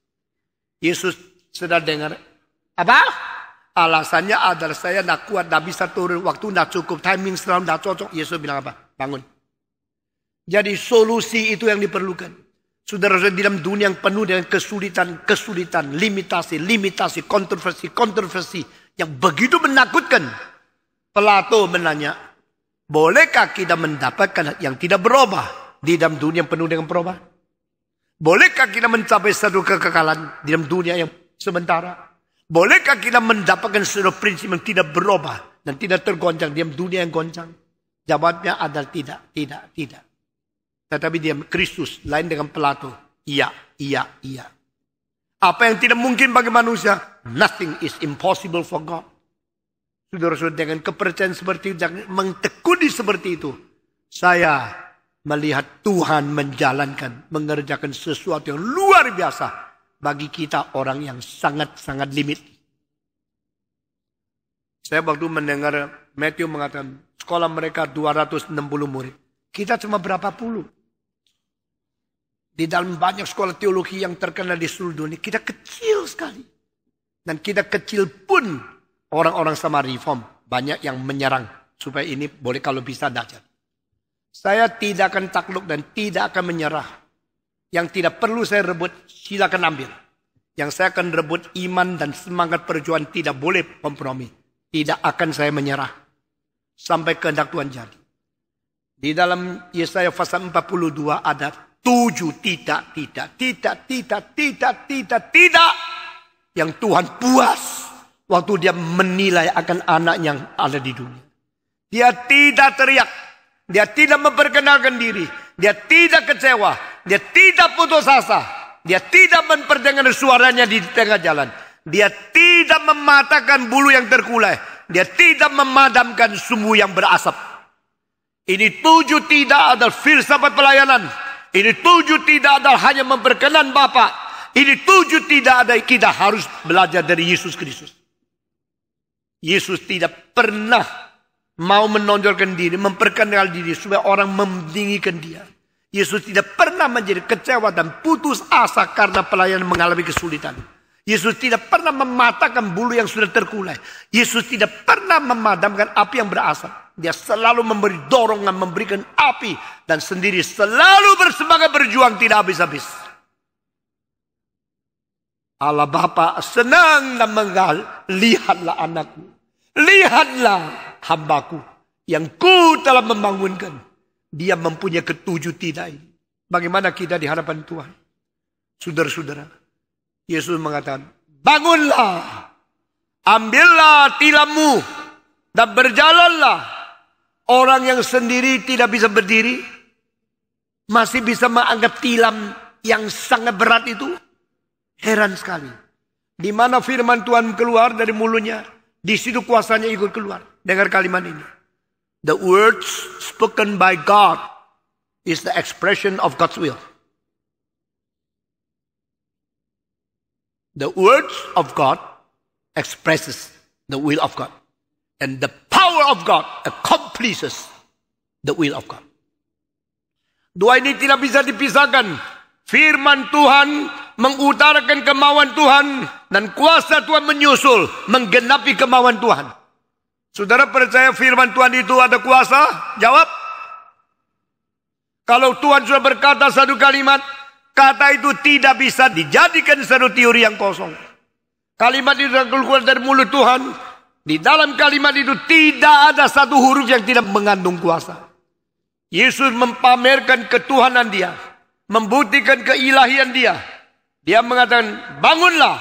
Yesus sudah dengar apa? Alasannya adalah saya tidak kuat, tidak bisa turun, waktu tidak cukup, timing selalu tidak cocok. Yesus bilang apa? Bangun. Jadi solusi itu yang diperlukan. Saudara-saudara, dalam dunia yang penuh dengan kesulitan-kesulitan, limitasi-limitasi, kontroversi-kontroversi yang begitu menakutkan. Plato menanya, bolehkah kita mendapatkan yang tidak berubah di dalam dunia yang penuh dengan berubah? Bolehkah kita mencapai satu kekekalan di dalam dunia yang sementara? Bolehkah kita mendapatkan seluruh prinsip yang tidak berubah dan tidak tergoncang di dalam dunia yang goncang? Jawabannya adalah tidak, tidak, tidak. Tetapi dia Kristus lain dengan Plato. Iya, iya, iya. Apa yang tidak mungkin bagi manusia? Nothing is impossible for God. Saudara-saudara, dengan kepercayaan seperti itu, jangan mentekuni seperti itu. Saya melihat Tuhan menjalankan, mengerjakan sesuatu yang luar biasa bagi kita orang yang sangat-sangat limit. Saya waktu mendengar Matthew mengatakan sekolah mereka dua ratus enam puluh murid. Kita cuma berapa puluh. Di dalam banyak sekolah teologi yang terkenal di seluruh dunia, kita kecil sekali. Dan kita kecil pun orang-orang sama reform. Banyak yang menyerang. Supaya ini boleh kalau bisa dajar. Saya tidak akan takluk dan tidak akan menyerah. Yang tidak perlu saya rebut, silakan ambil. Yang saya akan rebut iman dan semangat perjuangan, tidak boleh kompromi. Tidak akan saya menyerah. Sampai kehendak Tuhan jadi. Di dalam Yesaya pasal empat puluh dua ada tujuh tidak, tidak, tidak, tidak, tidak, tidak, tidak. Yang Tuhan puas waktu dia menilai akan anak yang ada di dunia. Dia tidak teriak. Dia tidak memperkenalkan diri. Dia tidak kecewa. Dia tidak putus asa. Dia tidak memperdengar suaranya di tengah jalan. Dia tidak mematahkan bulu yang terkulai. Dia tidak memadamkan sumbu yang berasap. Ini tujuh tidak adalah filsafat pelayanan. Ini tujuh tidak adalah hanya memperkenan Bapa. Ini tujuh tidak ada, kita harus belajar dari Yesus Kristus. Yesus tidak pernah mau menonjolkan diri, memperkenalkan diri supaya orang mementingkan dia. Yesus tidak pernah menjadi kecewa dan putus asa karena pelayanan mengalami kesulitan. Yesus tidak pernah mematahkan bulu yang sudah terkulai. Yesus tidak pernah memadamkan api yang berasap. Dia selalu memberi dorongan, memberikan api. Dan sendiri selalu bersemangat berjuang tidak habis-habis. Allah Bapa senang dan menggal. Lihatlah anakku. Lihatlah hambaku. Yang ku telah membangunkan. Dia mempunyai ketujuh tidak ini. Bagaimana kita di hadapan Tuhan? Saudara-saudara, Yesus mengatakan, bangunlah, ambillah tilammu, dan berjalanlah. Orang yang sendiri tidak bisa berdiri, masih bisa mengangkat tilam yang sangat berat itu. Heran sekali. Di mana firman Tuhan keluar dari mulutnya, di situ kuasanya ikut keluar. Dengar kalimat ini. The words spoken by God is the expression of God's will. The words of God expresses the will of God. And the power of God accomplishes the will of God. Dua ini tidak bisa dipisahkan. Firman Tuhan mengutarakan kemauan Tuhan. Dan kuasa Tuhan menyusul, menggenapi kemauan Tuhan. Saudara percaya firman Tuhan itu ada kuasa? Jawab. Kalau Tuhan sudah berkata satu kalimat, kata itu tidak bisa dijadikan satu teori yang kosong. Kalimat itu keluar dari mulut Tuhan. Di dalam kalimat itu tidak ada satu huruf yang tidak mengandung kuasa. Yesus mempamerkan ketuhanan dia. Membuktikan keilahian dia. Dia mengatakan, bangunlah.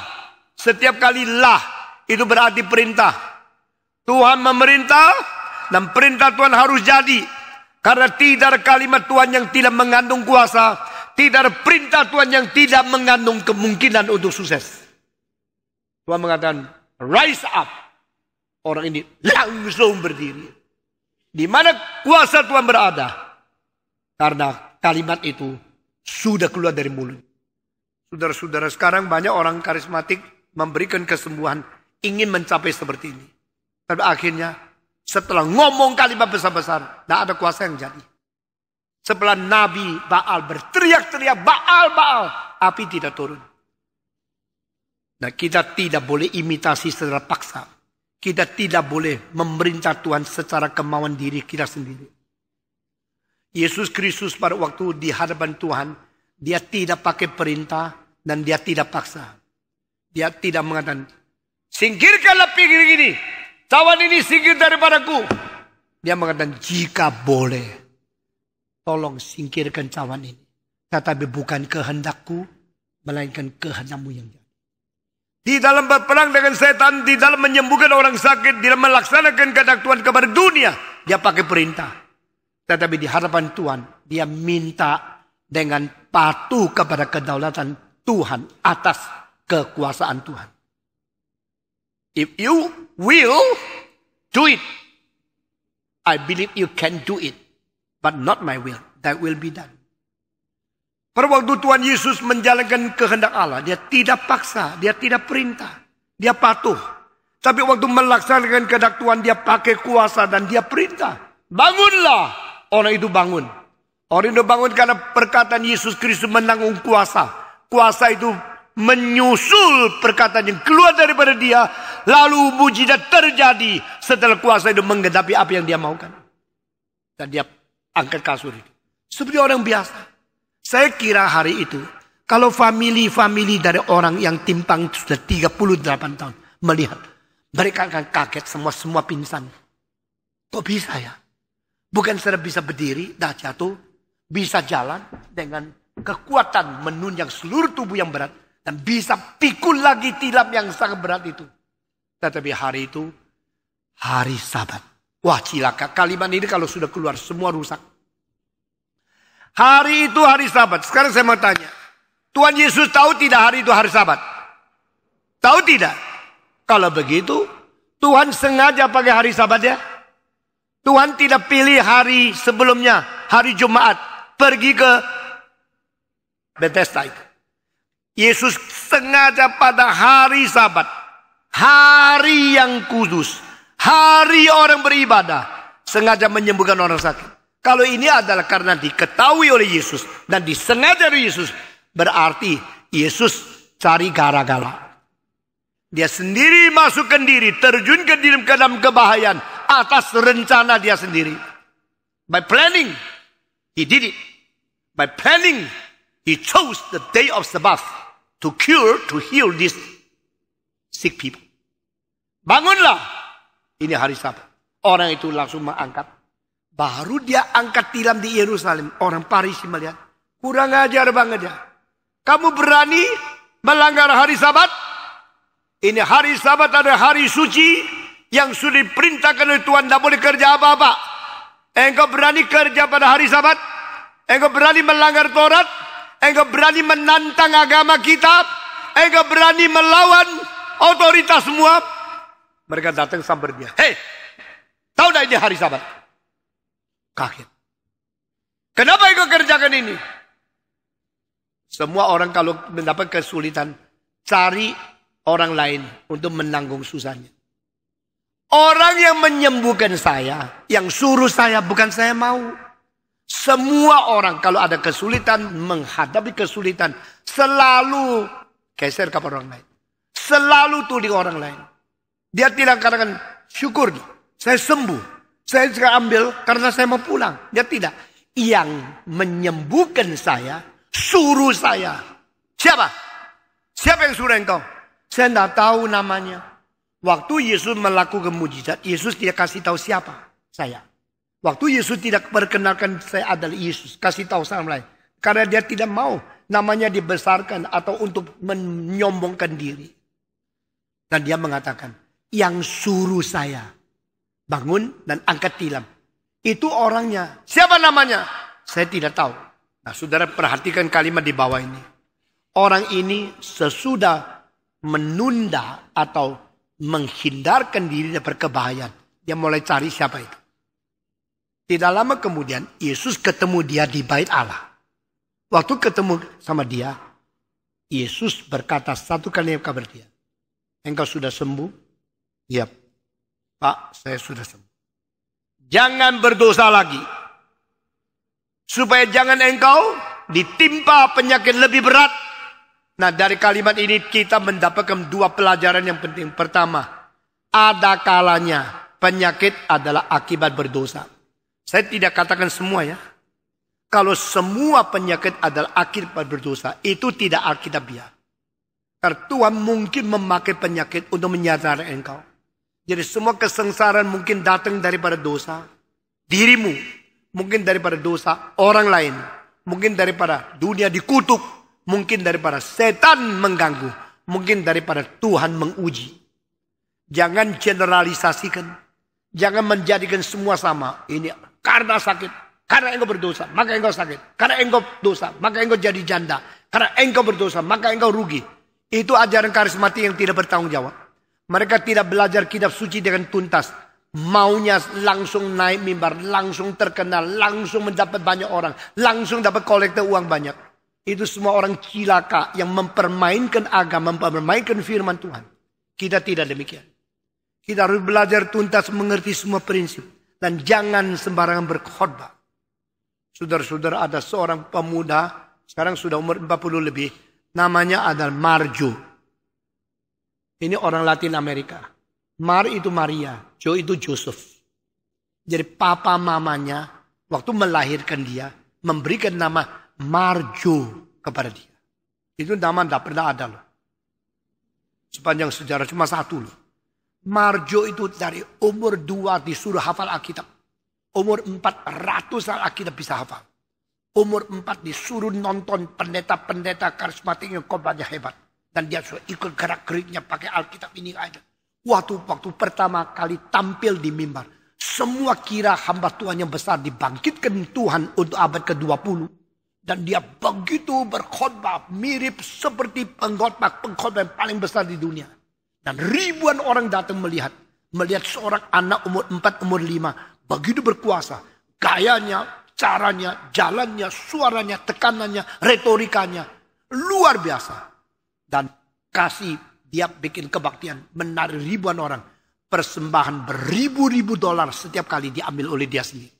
Setiap kali lah, itu berarti perintah. Tuhan memerintah dan perintah Tuhan harus jadi. Karena tidak ada kalimat Tuhan yang tidak mengandung kuasa. Tidak ada perintah Tuhan yang tidak mengandung kemungkinan untuk sukses. Tuhan mengatakan, rise up. Orang ini langsung berdiri. Di mana kuasa Tuhan berada? Karena kalimat itu sudah keluar dari mulut. Saudara-saudara, sekarang banyak orang karismatik memberikan kesembuhan, ingin mencapai seperti ini. Tapi akhirnya setelah ngomong kalimat besar-besar, tidak ada kuasa yang jadi. Setelah Nabi Baal berteriak-teriak, Baal, Baal, api tidak turun. Nah, kita tidak boleh imitasi secara paksa. Kita tidak boleh memerintah Tuhan secara kemauan diri kita sendiri. Yesus Kristus pada waktu di hadapan Tuhan, Dia tidak pakai perintah dan dia tidak paksa. Dia tidak mengatakan, singkirkanlah pinggir ini. Cawan ini singkir daripadaku. Dia mengatakan, jika boleh, tolong singkirkan cawan ini. Tetapi bukan kehendakku, melainkan kehendakmu yang jadi. Di dalam berperang dengan setan, di dalam menyembuhkan orang sakit, di dalam melaksanakan kehendak Tuhan kepada dunia, dia pakai perintah. Tetapi di hadapan Tuhan, dia minta dengan patuh kepada kedaulatan Tuhan atas kekuasaan Tuhan. If you will do it, I believe you can do it. But not my will, thy will be done. Pada waktu Tuhan Yesus menjalankan kehendak Allah, dia tidak paksa, dia tidak perintah, dia patuh. Tapi waktu melaksanakan kehendak Tuhan, dia pakai kuasa dan dia perintah. Bangunlah, orang itu bangun. Orang itu bangun karena perkataan Yesus Kristus menanggung kuasa. Kuasa itu menyusul perkataan yang keluar daripada dia, lalu mujizat terjadi setelah kuasa itu menggenapi apa yang dia maukan. Dan dia angkat kasur itu. Seperti orang biasa. Saya kira hari itu, kalau famili-famili dari orang yang timpang sudah tiga puluh delapan tahun melihat, mereka akan kaget, semua-semua pingsan. Kok bisa ya? Bukan sudah bisa berdiri, dah jatuh, bisa jalan dengan kekuatan menunjang seluruh tubuh yang berat, dan bisa pikul lagi tilap yang sangat berat itu. Tetapi hari itu, hari Sabat. Wah, cilaka. Kalimat ini kalau sudah keluar semua rusak. Hari itu hari Sabat. Sekarang saya mau tanya. Tuhan Yesus tahu tidak hari itu hari Sabat? Tahu tidak? Kalau begitu, Tuhan sengaja pakai hari Sabat ya? Tuhan tidak pilih hari sebelumnya, hari Jumat, pergi ke Bethesda. Yesus sengaja pada hari Sabat, hari yang kudus, hari orang beribadah, sengaja menyembuhkan orang sakit. Kalau ini adalah karena diketahui oleh Yesus dan disengaja oleh Yesus, berarti Yesus cari gara-gara. Dia sendiri masukkan diri, terjun ke dalam kebahayaan atas rencana dia sendiri. By planning, he did it. By planning, he chose the day of Sabbath to cure, to heal these sick people. Bangunlah. Ini hari Sabat. Orang itu langsung mengangkat. Baru dia angkat tilam di Yerusalem. Orang Parisi melihat. Kurang ajar banget ya. Kamu berani melanggar hari Sabat? Ini hari Sabat adalah hari suci. Yang sudah diperintahkan oleh Tuhan. Tidak boleh kerja apa-apa. Engkau berani kerja pada hari Sabat? Engkau berani melanggar Taurat? Engkau berani menantang agama kitab? Engkau berani melawan otoritas semua? Mereka datang sambar dia. Hei, tahu tidak ini hari Sabat? Kaget. Kenapa engkau kerjakan ini? Semua orang kalau mendapat kesulitan, cari orang lain untuk menanggung susahnya. Orang yang menyembuhkan saya, yang suruh saya, bukan saya mau. Semua orang kalau ada kesulitan, menghadapi kesulitan, selalu geser kepada orang lain. Selalu tuding orang lain. Dia tidak katakan, syukur, saya sembuh. Saya juga ambil karena saya mau pulang. Dia tidak. Yang menyembuhkan saya, suruh saya. Siapa? Siapa yang suruh engkau? Saya tidak tahu namanya. Waktu Yesus melakukan mujizat, Yesus tidak kasih tahu siapa saya. Waktu Yesus tidak perkenalkan saya adalah Yesus. Kasih tahu sama lain. Karena dia tidak mau namanya dibesarkan atau untuk menyombongkan diri. Dan dia mengatakan, yang suruh saya bangun dan angkat tilam. Itu orangnya. Siapa namanya? Saya tidak tahu. Nah, saudara perhatikan kalimat di bawah ini. Orang ini sesudah menunda atau menghindarkan diri dari kebahayaan. Dia mulai cari siapa itu. Tidak lama kemudian Yesus ketemu dia di bait Allah. Waktu ketemu sama dia, Yesus berkata satu kali kepada dia. Engkau sudah sembuh? Ya, Pak, saya sudah sembuh. Jangan berdosa lagi. Supaya jangan engkau ditimpa penyakit lebih berat. Nah, dari kalimat ini kita mendapatkan dua pelajaran yang penting. Pertama, ada kalanya penyakit adalah akibat berdosa. Saya tidak katakan semua ya. Kalau semua penyakit adalah akibat berdosa, itu tidak alkitabiah. Karena Tuhan mungkin memakai penyakit untuk menyadari engkau. Jadi semua kesengsaraan mungkin datang daripada dosa. Dirimu mungkin daripada dosa orang lain. Mungkin daripada dunia dikutuk. Mungkin daripada setan mengganggu. Mungkin daripada Tuhan menguji. Jangan generalisasikan. Jangan menjadikan semua sama. Ini karena sakit. Karena engkau berdosa, maka engkau sakit. Karena engkau dosa, maka engkau jadi janda. Karena engkau berdosa, maka engkau rugi. Itu ajaran karismatik yang tidak bertanggung jawab. Mereka tidak belajar kitab suci dengan tuntas. Maunya langsung naik mimbar, langsung terkenal, langsung mendapat banyak orang, langsung dapat kolektor uang banyak. Itu semua orang cilaka yang mempermainkan agama, mempermainkan firman Tuhan. Kita tidak demikian. Kita harus belajar tuntas mengerti semua prinsip. Dan jangan sembarangan berkhotbah. Saudara-saudara, ada seorang pemuda, sekarang sudah umur empat puluh lebih, namanya adalah Marjo. Ini orang Latin Amerika. Mar itu Maria, Jo itu Joseph. Jadi papa mamanya, waktu melahirkan dia, memberikan nama Marjo kepada dia. Itu nama tidak pernah ada loh. Sepanjang sejarah cuma satu loh. Marjo itu dari umur dua disuruh hafal Alkitab. Umur empat ratusan Alkitab bisa hafal. Umur empat disuruh nonton pendeta-pendeta karismatik yang khotbahnya hebat. Dan dia sudah ikut gerak-geriknya pakai Alkitab ini aja. Waktu-waktu pertama kali tampil di mimbar. Semua kira hamba Tuhan yang besar dibangkitkan Tuhan untuk abad ke dua puluh. Dan dia begitu berkhotbah mirip seperti pengkhotbah yang paling besar di dunia. Dan ribuan orang datang melihat. Melihat seorang anak umur empat, umur lima. Begitu berkuasa, gayanya, caranya, jalannya, suaranya, tekanannya, retorikanya. Luar biasa. Dan kasih dia bikin kebaktian, menarik ribuan orang. Persembahan beribu-ribu dolar setiap kali diambil oleh dia sendiri.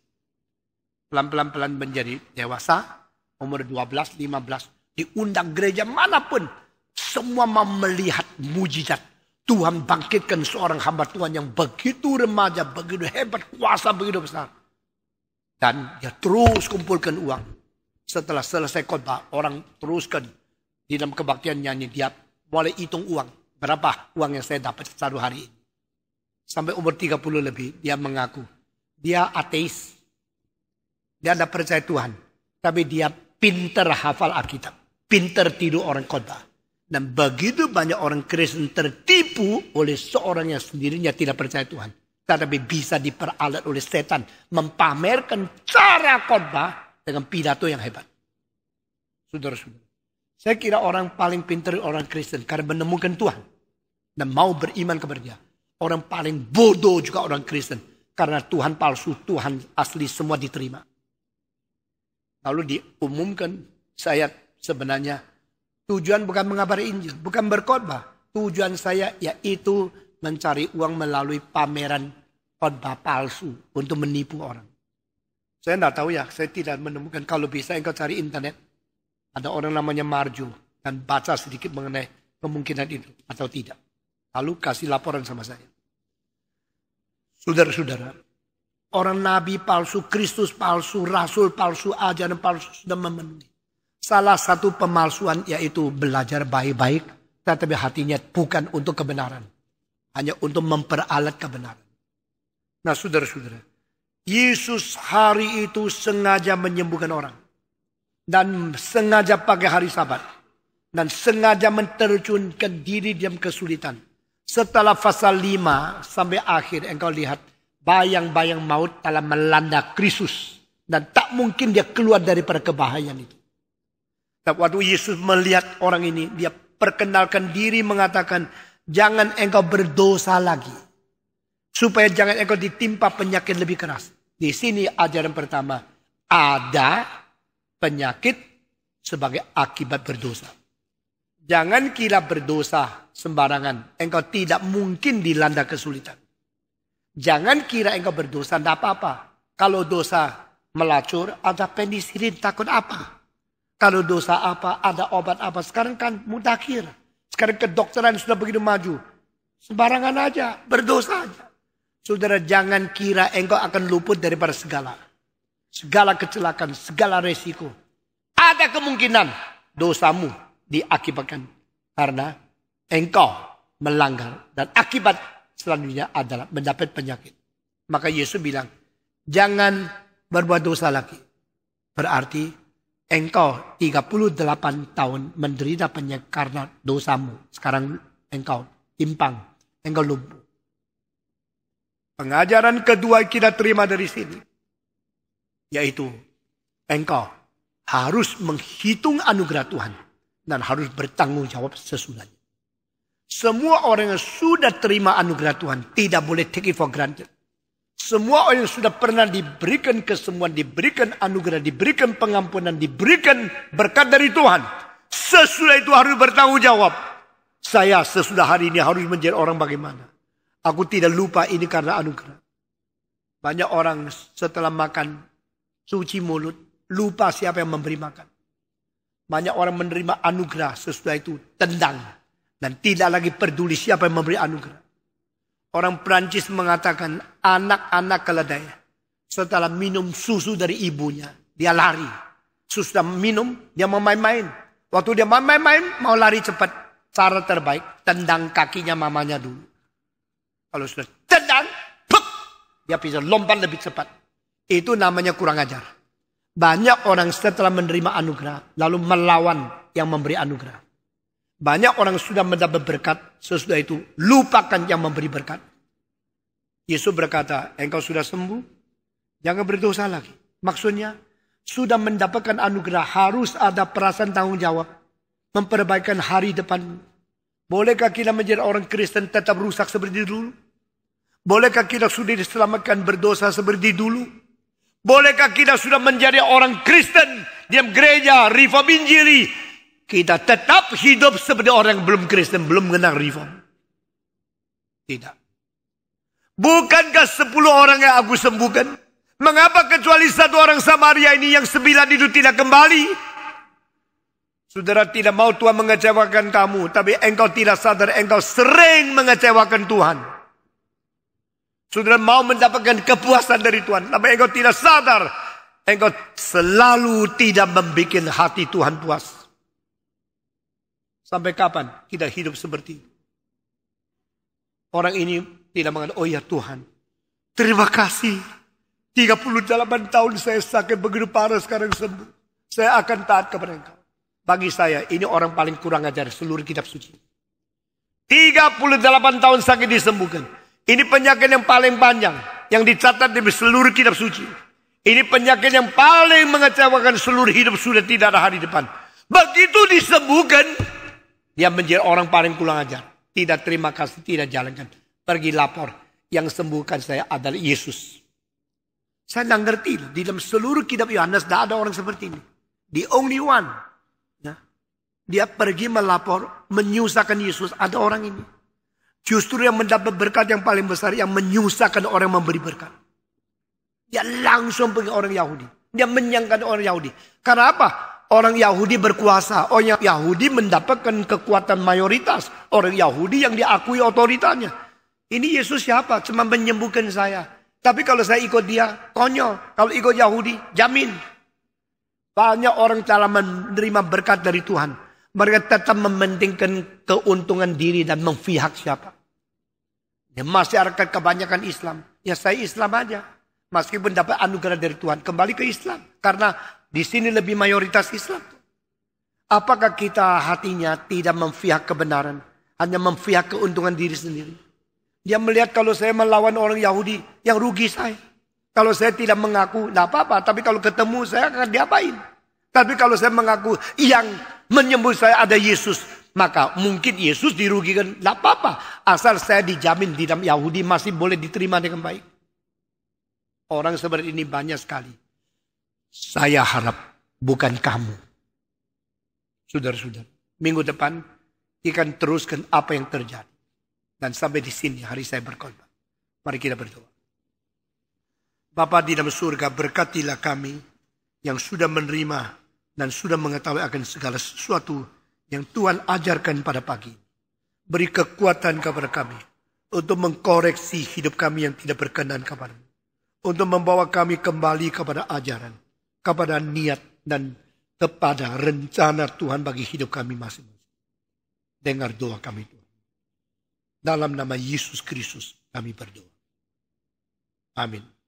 Pelan-pelan menjadi dewasa, umur dua belas, lima belas. Diundang gereja manapun, semua mau melihat mujizat. Tuhan bangkitkan seorang hamba Tuhan yang begitu remaja, begitu hebat, kuasa begitu besar. Dan dia terus kumpulkan uang. Setelah selesai khotbah, orang teruskan di dalam kebaktian nyanyi. Dia mulai hitung uang. Berapa uang yang saya dapat satu hari ini. Sampai umur tiga puluh lebih, dia mengaku. Dia ateis. Dia tidak percaya Tuhan. Tapi dia pintar hafal Alkitab. Pintar tidur orang khotbah. Dan begitu banyak orang Kristen tertipu oleh seorang yang sendirinya tidak percaya Tuhan. Tetapi bisa diperalat oleh setan. Mempamerkan cara khotbah dengan pidato yang hebat. Saudara-saudara. Saya kira orang paling pintar orang Kristen. Karena menemukan Tuhan. Dan mau beriman kepada dia. Orang paling bodoh juga orang Kristen. Karena Tuhan palsu, Tuhan asli semua diterima. Lalu diumumkan saya sebenarnya. Tujuan bukan mengabari Injil, bukan berkhotbah. Tujuan saya yaitu mencari uang melalui pameran khotbah palsu untuk menipu orang. Saya tidak tahu ya, saya tidak menemukan. Kalau bisa engkau cari internet. Ada orang namanya Marjo dan baca sedikit mengenai kemungkinan itu atau tidak. Lalu kasih laporan sama saya. Saudara-saudara, orang nabi palsu, Kristus palsu, rasul palsu, ajaran palsu sudah memenuhi. Salah satu pemalsuan yaitu belajar baik-baik. Tetapi hatinya bukan untuk kebenaran. Hanya untuk memperalat kebenaran. Nah saudara-saudara. Yesus hari itu sengaja menyembuhkan orang. Dan sengaja pakai hari sabat. Dan sengaja menerjunkan diri dalam kesulitan. Setelah pasal lima sampai akhir engkau lihat. Bayang-bayang maut telah melanda Kristus. Dan tak mungkin dia keluar daripada kebahayaan itu. Dan waktu Yesus melihat orang ini, dia perkenalkan diri mengatakan, jangan engkau berdosa lagi. Supaya jangan engkau ditimpa penyakit lebih keras. Di sini ajaran pertama, ada penyakit sebagai akibat berdosa. Jangan kira berdosa sembarangan. Engkau tidak mungkin dilanda kesulitan. Jangan kira engkau berdosa, tidak apa-apa. Kalau dosa melacur, ada penisirin takut apa? Kalau dosa apa, ada obat apa. Sekarang kan mutakhir. Sekarang kedokteran sudah begitu maju. Sembarangan aja, berdosa aja. Saudara, jangan kira engkau akan luput daripada segala. segala kecelakaan, segala resiko. Ada kemungkinan dosamu diakibatkan karena engkau melanggar. Dan akibat selanjutnya adalah mendapat penyakit. Maka Yesus bilang, jangan berbuat dosa lagi. Berarti engkau tiga puluh delapan tahun menderita penyakit karena dosamu. Sekarang engkau timpang, engkau lumpuh. Pengajaran kedua kita terima dari sini, yaitu engkau harus menghitung anugerah Tuhan dan harus bertanggung jawab sesudahnya. Semua orang yang sudah terima anugerah Tuhan tidak boleh take it for granted. Semua orang yang sudah pernah diberikan kesembuhan, diberikan anugerah, diberikan pengampunan, diberikan berkat dari Tuhan, sesudah itu harus bertanggung jawab. Saya sesudah hari ini harus menjadi orang bagaimana? Aku tidak lupa ini karena anugerah. Banyak orang setelah makan suci mulut, lupa siapa yang memberi makan. Banyak orang menerima anugerah, sesudah itu tendang. Dan tidak lagi peduli siapa yang memberi anugerah. Orang Perancis mengatakan anak-anak keledai setelah minum susu dari ibunya, dia lari. Susu minum, dia main-main. Waktu dia main-main, mau lari cepat. Cara terbaik, tendang kakinya mamanya dulu. Kalau sudah tendang, puk, dia bisa lompat lebih cepat. Itu namanya kurang ajar. Banyak orang setelah menerima anugerah, lalu melawan yang memberi anugerah. Banyak orang sudah mendapat berkat, sesudah itu lupakan yang memberi berkat. Yesus berkata, engkau sudah sembuh, jangan berdosa lagi. Maksudnya, sudah mendapatkan anugerah, harus ada perasaan tanggung jawab. Memperbaikan hari depan. Bolehkah kita menjadi orang Kristen tetap rusak seperti dulu? Bolehkah kita sudah diselamatkan berdosa seperti dulu? Bolehkah kita sudah menjadi orang Kristen di gereja reform Injili? Kita tetap hidup seperti orang yang belum Kristen, belum mengenal reform. Tidak. Bukankah sepuluh orang yang aku sembuhkan? Mengapa kecuali satu orang Samaria ini yang sembilan itu tidak kembali? Saudara tidak mau Tuhan mengecewakan kamu, tapi engkau tidak sadar engkau sering mengecewakan Tuhan. Saudara mau mendapatkan kepuasan dari Tuhan, tapi engkau tidak sadar. Engkau selalu tidak membuat hati Tuhan puas. Sampai kapan kita hidup seperti itu? Orang ini tidak mengatakan, oh ya Tuhan, terima kasih. tiga puluh delapan tahun saya sakit begitu parah, sekarang sembuh. Saya akan taat kepada engkau. Bagi saya, ini orang paling kurang ajar seluruh kitab suci. tiga puluh delapan tahun sakit disembuhkan. Ini penyakit yang paling panjang yang dicatat di seluruh kitab suci. Ini penyakit yang paling mengecewakan seluruh hidup sudah tidak ada hari depan. Begitu disembuhkan, dia menjadi orang paling kurang ajar. Tidak terima kasih, tidak jalankan. Pergi lapor, yang sembuhkan saya adalah Yesus. Saya tidak ngerti, di dalam seluruh kitab Yohanes tidak ada orang seperti ini. The only one. Nah, dia pergi melapor, menyusahkan Yesus, ada orang ini. Justru yang mendapat berkat yang paling besar, yang menyusahkan orang memberi berkat. Dia langsung pergi orang Yahudi. Dia menyangkan orang Yahudi. Karena apa? Orang Yahudi berkuasa. Orang Yahudi mendapatkan kekuatan mayoritas. Orang Yahudi yang diakui otoritanya. Ini Yesus siapa? Cuma menyembuhkan saya. Tapi kalau saya ikut dia, konyol. Kalau ikut Yahudi, jamin. Banyak orang cara menerima berkat dari Tuhan. Mereka tetap mementingkan keuntungan diri dan memfihak siapa. Ya, masyarakat kebanyakan Islam. Ya saya Islam aja. Meskipun dapat anugerah dari Tuhan. Kembali ke Islam. Karena di sini lebih mayoritas Islam. Apakah kita hatinya tidak memfihak kebenaran? Hanya memfihak keuntungan diri sendiri. Dia melihat kalau saya melawan orang Yahudi, yang rugi saya. Kalau saya tidak mengaku, tidak apa-apa. Tapi kalau ketemu saya akan diapain? Tapi kalau saya mengaku yang menyembuh saya ada Yesus, maka mungkin Yesus dirugikan. Tidak apa-apa. Asal saya dijamin di dalam Yahudi masih boleh diterima dengan baik. Orang seperti ini banyak sekali. Saya harap bukan kamu. Saudara-saudara, minggu depan akan teruskan apa yang terjadi. Dan sampai di sini hari saya berkhotbah. Mari kita berdoa. Bapa di dalam surga, berkatilah kami yang sudah menerima dan sudah mengetahui akan segala sesuatu yang Tuhan ajarkan pada pagi. Beri kekuatan kepada kami untuk mengkoreksi hidup kami yang tidak berkenan kepada-Mu. untuk membawa kami kembali kepada ajaran, kepada niat, dan kepada rencana Tuhan bagi hidup kami masing-masing. Dengar doa kami Tuhan. Dalam nama Yesus Kristus kami berdoa. Amin.